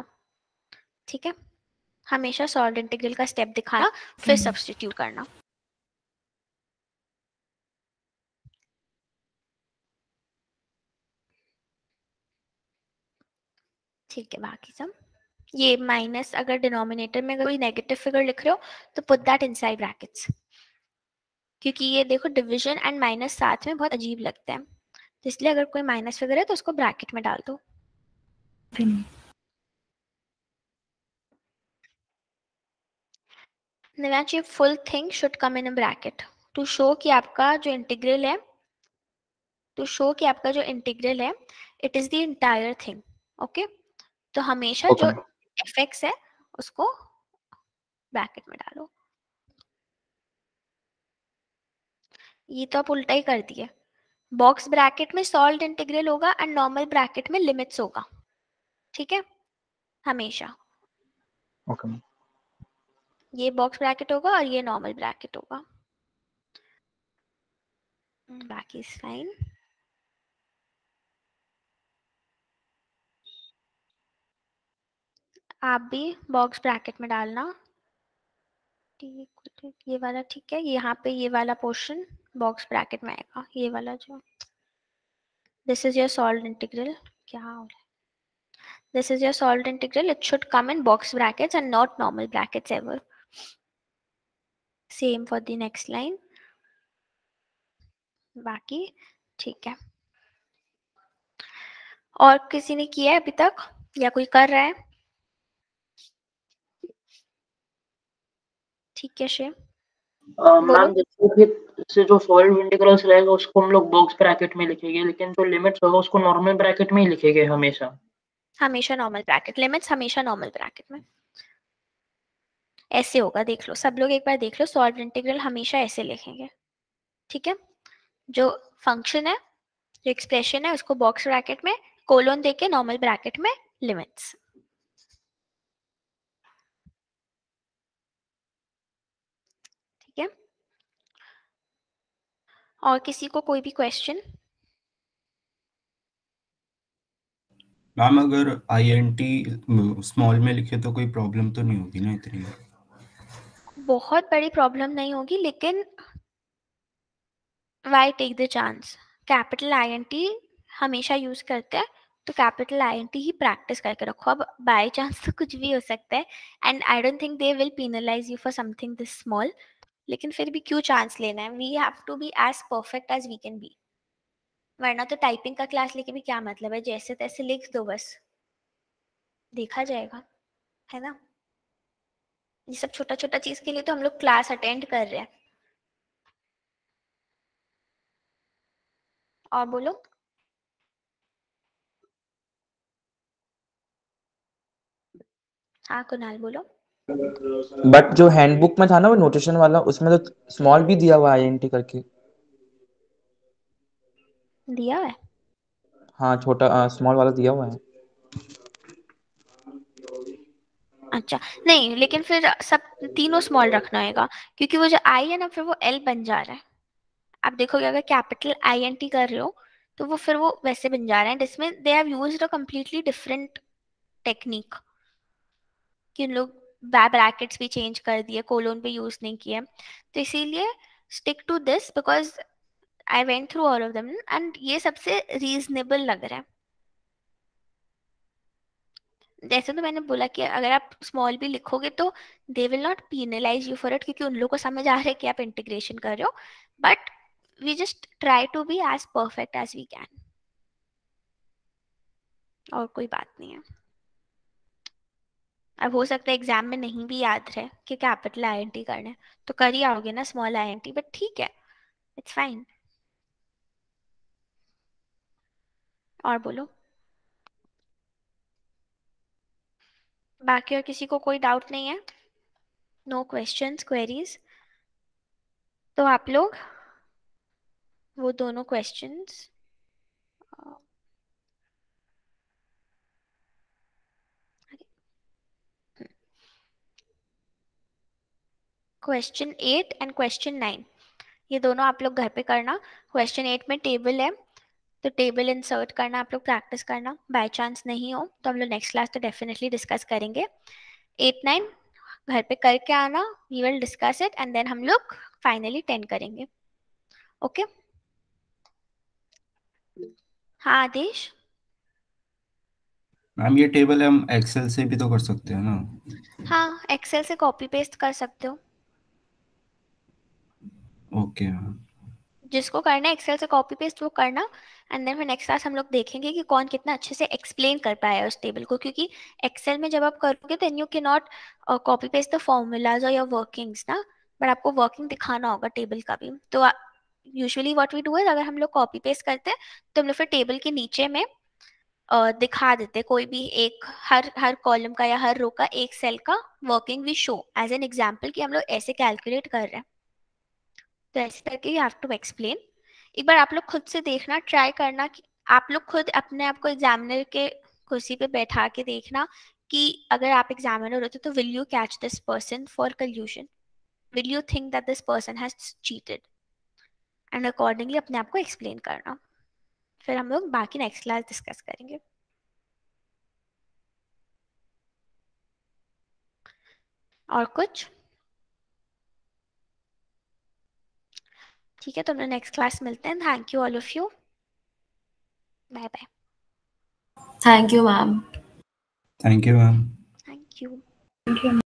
ठीक है? हमेशा सॉल्व्ड इंटीग्रल का स्टेप दिखाना, फिर सब्स्टिट्यूट करना। ठीक है, बाकी सब ये माइनस, अगर डिनोमिनेटर में कोई नेगेटिव फिगर लिख रहे हो तो पुट दैट इनसाइड ब्रैकेट्स, क्योंकि ये देखो डिवीजन एंड माइनस साथ में बहुत अजीब लगता है, इसलिए अगर कोई माइनस फिगर है तो उसको ब्रैकेट में डाल दो। निवांश, ये full thing should come in a bracket to show कि आपका जो इंटीग्रल है, it is the entire thing. Okay, तो हमेशा जो एफएक्स है उसको ब्रैकेट में डालो। ये तो आप उल्टा ही कर दिए, बॉक्स ब्रैकेट में सॉल्व्ड इंटीग्रल होगा एंड नॉर्मल ब्रैकेट में लिमिट्स होगा, ठीक है? हमेशा ये बॉक्स ब्रैकेट होगा और ये नॉर्मल ब्रैकेट होगा, बाकी इज फाइन। आप भी बॉक्स ब्रैकेट में डालना, ठीक, ये वाला ठीक है, यहाँ पे ये वाला पोर्शन बॉक्स ब्रैकेट में आएगा, ये वाला जो this is your solved integral, क्या हो रहा है? This is your solved integral, it should come in box brackets and not normal brackets ever. Same for the next line, बाकी ठीक है। और किसी ने किया है अभी तक या कोई कर रहा है? ठीक है शेम। मैम जैसे जो सॉल्व्ड इंटीग्रल्स रहेगा उसको हम लोग बॉक्स ब्रैकेट में लिखेंगे, लेकिन जो लिमिट्स होगा उसको नॉर्मल ब्रैकेट में ही लिखेंगे हमेशा। हमेशा नॉर्मल ब्रैकेट, लिमिट्स हमेशा नॉर्मल ब्रैकेट में। ऐसे होगा, देख लो, सब लोग एक बार देख लो, सॉल्व्ड इंटीग्रल हमेशा ऐसे लिखेंगे, ठीक है? जो फंक्शन है, जो एक्सप्रेशन है, उसको बॉक्स ब्रैकेट में कोलन देके नॉर्मल ब्रैकेट में लिमिट्स। और किसी को कोई भी क्वेश्चन? मैम अगर INT स्मॉल में लिखे तो कोई प्रॉब्लम तो नहीं होगी ना? इतनी बहुत बड़ी प्रॉब्लम नहीं होगी, लेकिन why take the chance, capital I N T हमेशा यूज करते हैं तो कैपिटल आई एन टी ही प्रैक्टिस करके रखो. अब बाय चांस तो कुछ भी हो सकता है and I don't think they will penalised you for something this small, लेकिन फिर भी क्यों चांस लेना है. We have to be as perfect as we can be, वरना तो टाइपिंग का क्लास लेके भी क्या मतलब है, जैसे तैसे लिख दो बस, देखा जाएगा, है ना. ये सब छोटा छोटा चीज के लिए तो हम लोग क्लास अटेंड कर रहे हैं. और बोलो, हाँ कुणाल बोलो. बट जो हैंडबुक में था ना वो नोटेशन वाला, उसमें तो स्मॉल भी दिया हुआ आईएनटी करके दिया है. हाँ छोटा स्मॉल वाला दिया हुआ है. अच्छा नहीं, लेकिन फिर सब तीनों स्मॉल रखना होगा क्योंकि वो जो आई है ना फिर वो एल बन जा रहा है. आप देखोगे अगर कैपिटल आई एन टी कर रहे हो तो वो फिर वो वैसे बन जा रहा है. जिसमें they have used a completely different technique कि उन लोग ब्रैकेट्स भी चेंज कर दिए, कोलोन पे यूज नहीं किए. तो इसीलिए stick to this because I went through all of them and ये सबसे रीजनेबल लग रहा है. जैसे तो मैंने बोला कि अगर आप स्मॉल भी लिखोगे तो they will not penalised you for it क्योंकि उन लोगों को समझ आ रहा है कि आप इंटीग्रेशन कर रहे हो. But we just try to be as perfect as we can, और कोई बात नहीं है. अब हो सकता है एग्जाम में नहीं भी याद रहे कि कैपिटल आई एन टी करना है तो कर ही आओगे ना small I N T, but ठीक है, इट्स फाइन. और बोलो, बाकी और किसी को कोई डाउट नहीं है? No questions, queries? तो आप लोग वो दोनों क्वेश्चंस क्वेश्चन 8 एंड क्वेश्चन 9 ये दोनों आप लोग घर पे करना. क्वेश्चन 8 में टेबल है तो टेबल इंसर्ट करना आप लोग, प्रैक्टिस करना. बाय चांस नहीं हो तो हम लोग नेक्स्ट क्लास तो डेफिनेटली डिस्कस करेंगे. 8-9 घर पे करके आना, we will discuss it and then हम लोग फाइनली 10 करेंगे. ओके हाँ आदेश मैम, ये टेबल हम एक्सेल से भी तो कर सकते हैं ना? हाँ एक्सेल से कॉपी पेस्ट कर सकते हो. ओके जिसको करना है एक्सेल से कॉपी पेस्ट वो करना एंड देन फिर नेक्स्ट क्लास हम लोग देखेंगे कि कौन कितना अच्छे से एक्सप्लेन कर पाया है उस टेबल को. क्योंकि एक्सेल में जब आप करोगे then you can not copy paste the formulas और योर वर्किंग्स ना, बट आपको वर्किंग दिखाना होगा टेबल का भी. तो usually what we do is, अगर हम लोग कॉपी पेस्ट करते हैं तो हम लोग फिर टेबल के नीचे में दिखा देते कोई भी एक, हर कॉलम का या हर रो का एक सेल का working we show as an example कि हम लोग ऐसे कैलकुलेट कर रहे हैं. तो ऐसे करके यू हैव टू एक्सप्लेन. एक बार आप लोग खुद से देखना, ट्राई करना कि आप लोग खुद अपने आप को एग्जामिनर के कुर्सी पे बैठा के देखना कि अगर आप एग्जामिनर होते तो will you catch this person for collusion, will you think that this person has cheated, and accordingly अपने आप को एक्सप्लेन करना. फिर हम लोग बाकी नेक्स्ट क्लास डिस्कस करेंगे. और कुछ? ठीक है तो हम लोग नेक्स्ट क्लास मिलते हैं. Thank you all of you, bye bye. Thank you ma'am. Thank you ma'am. Thank you.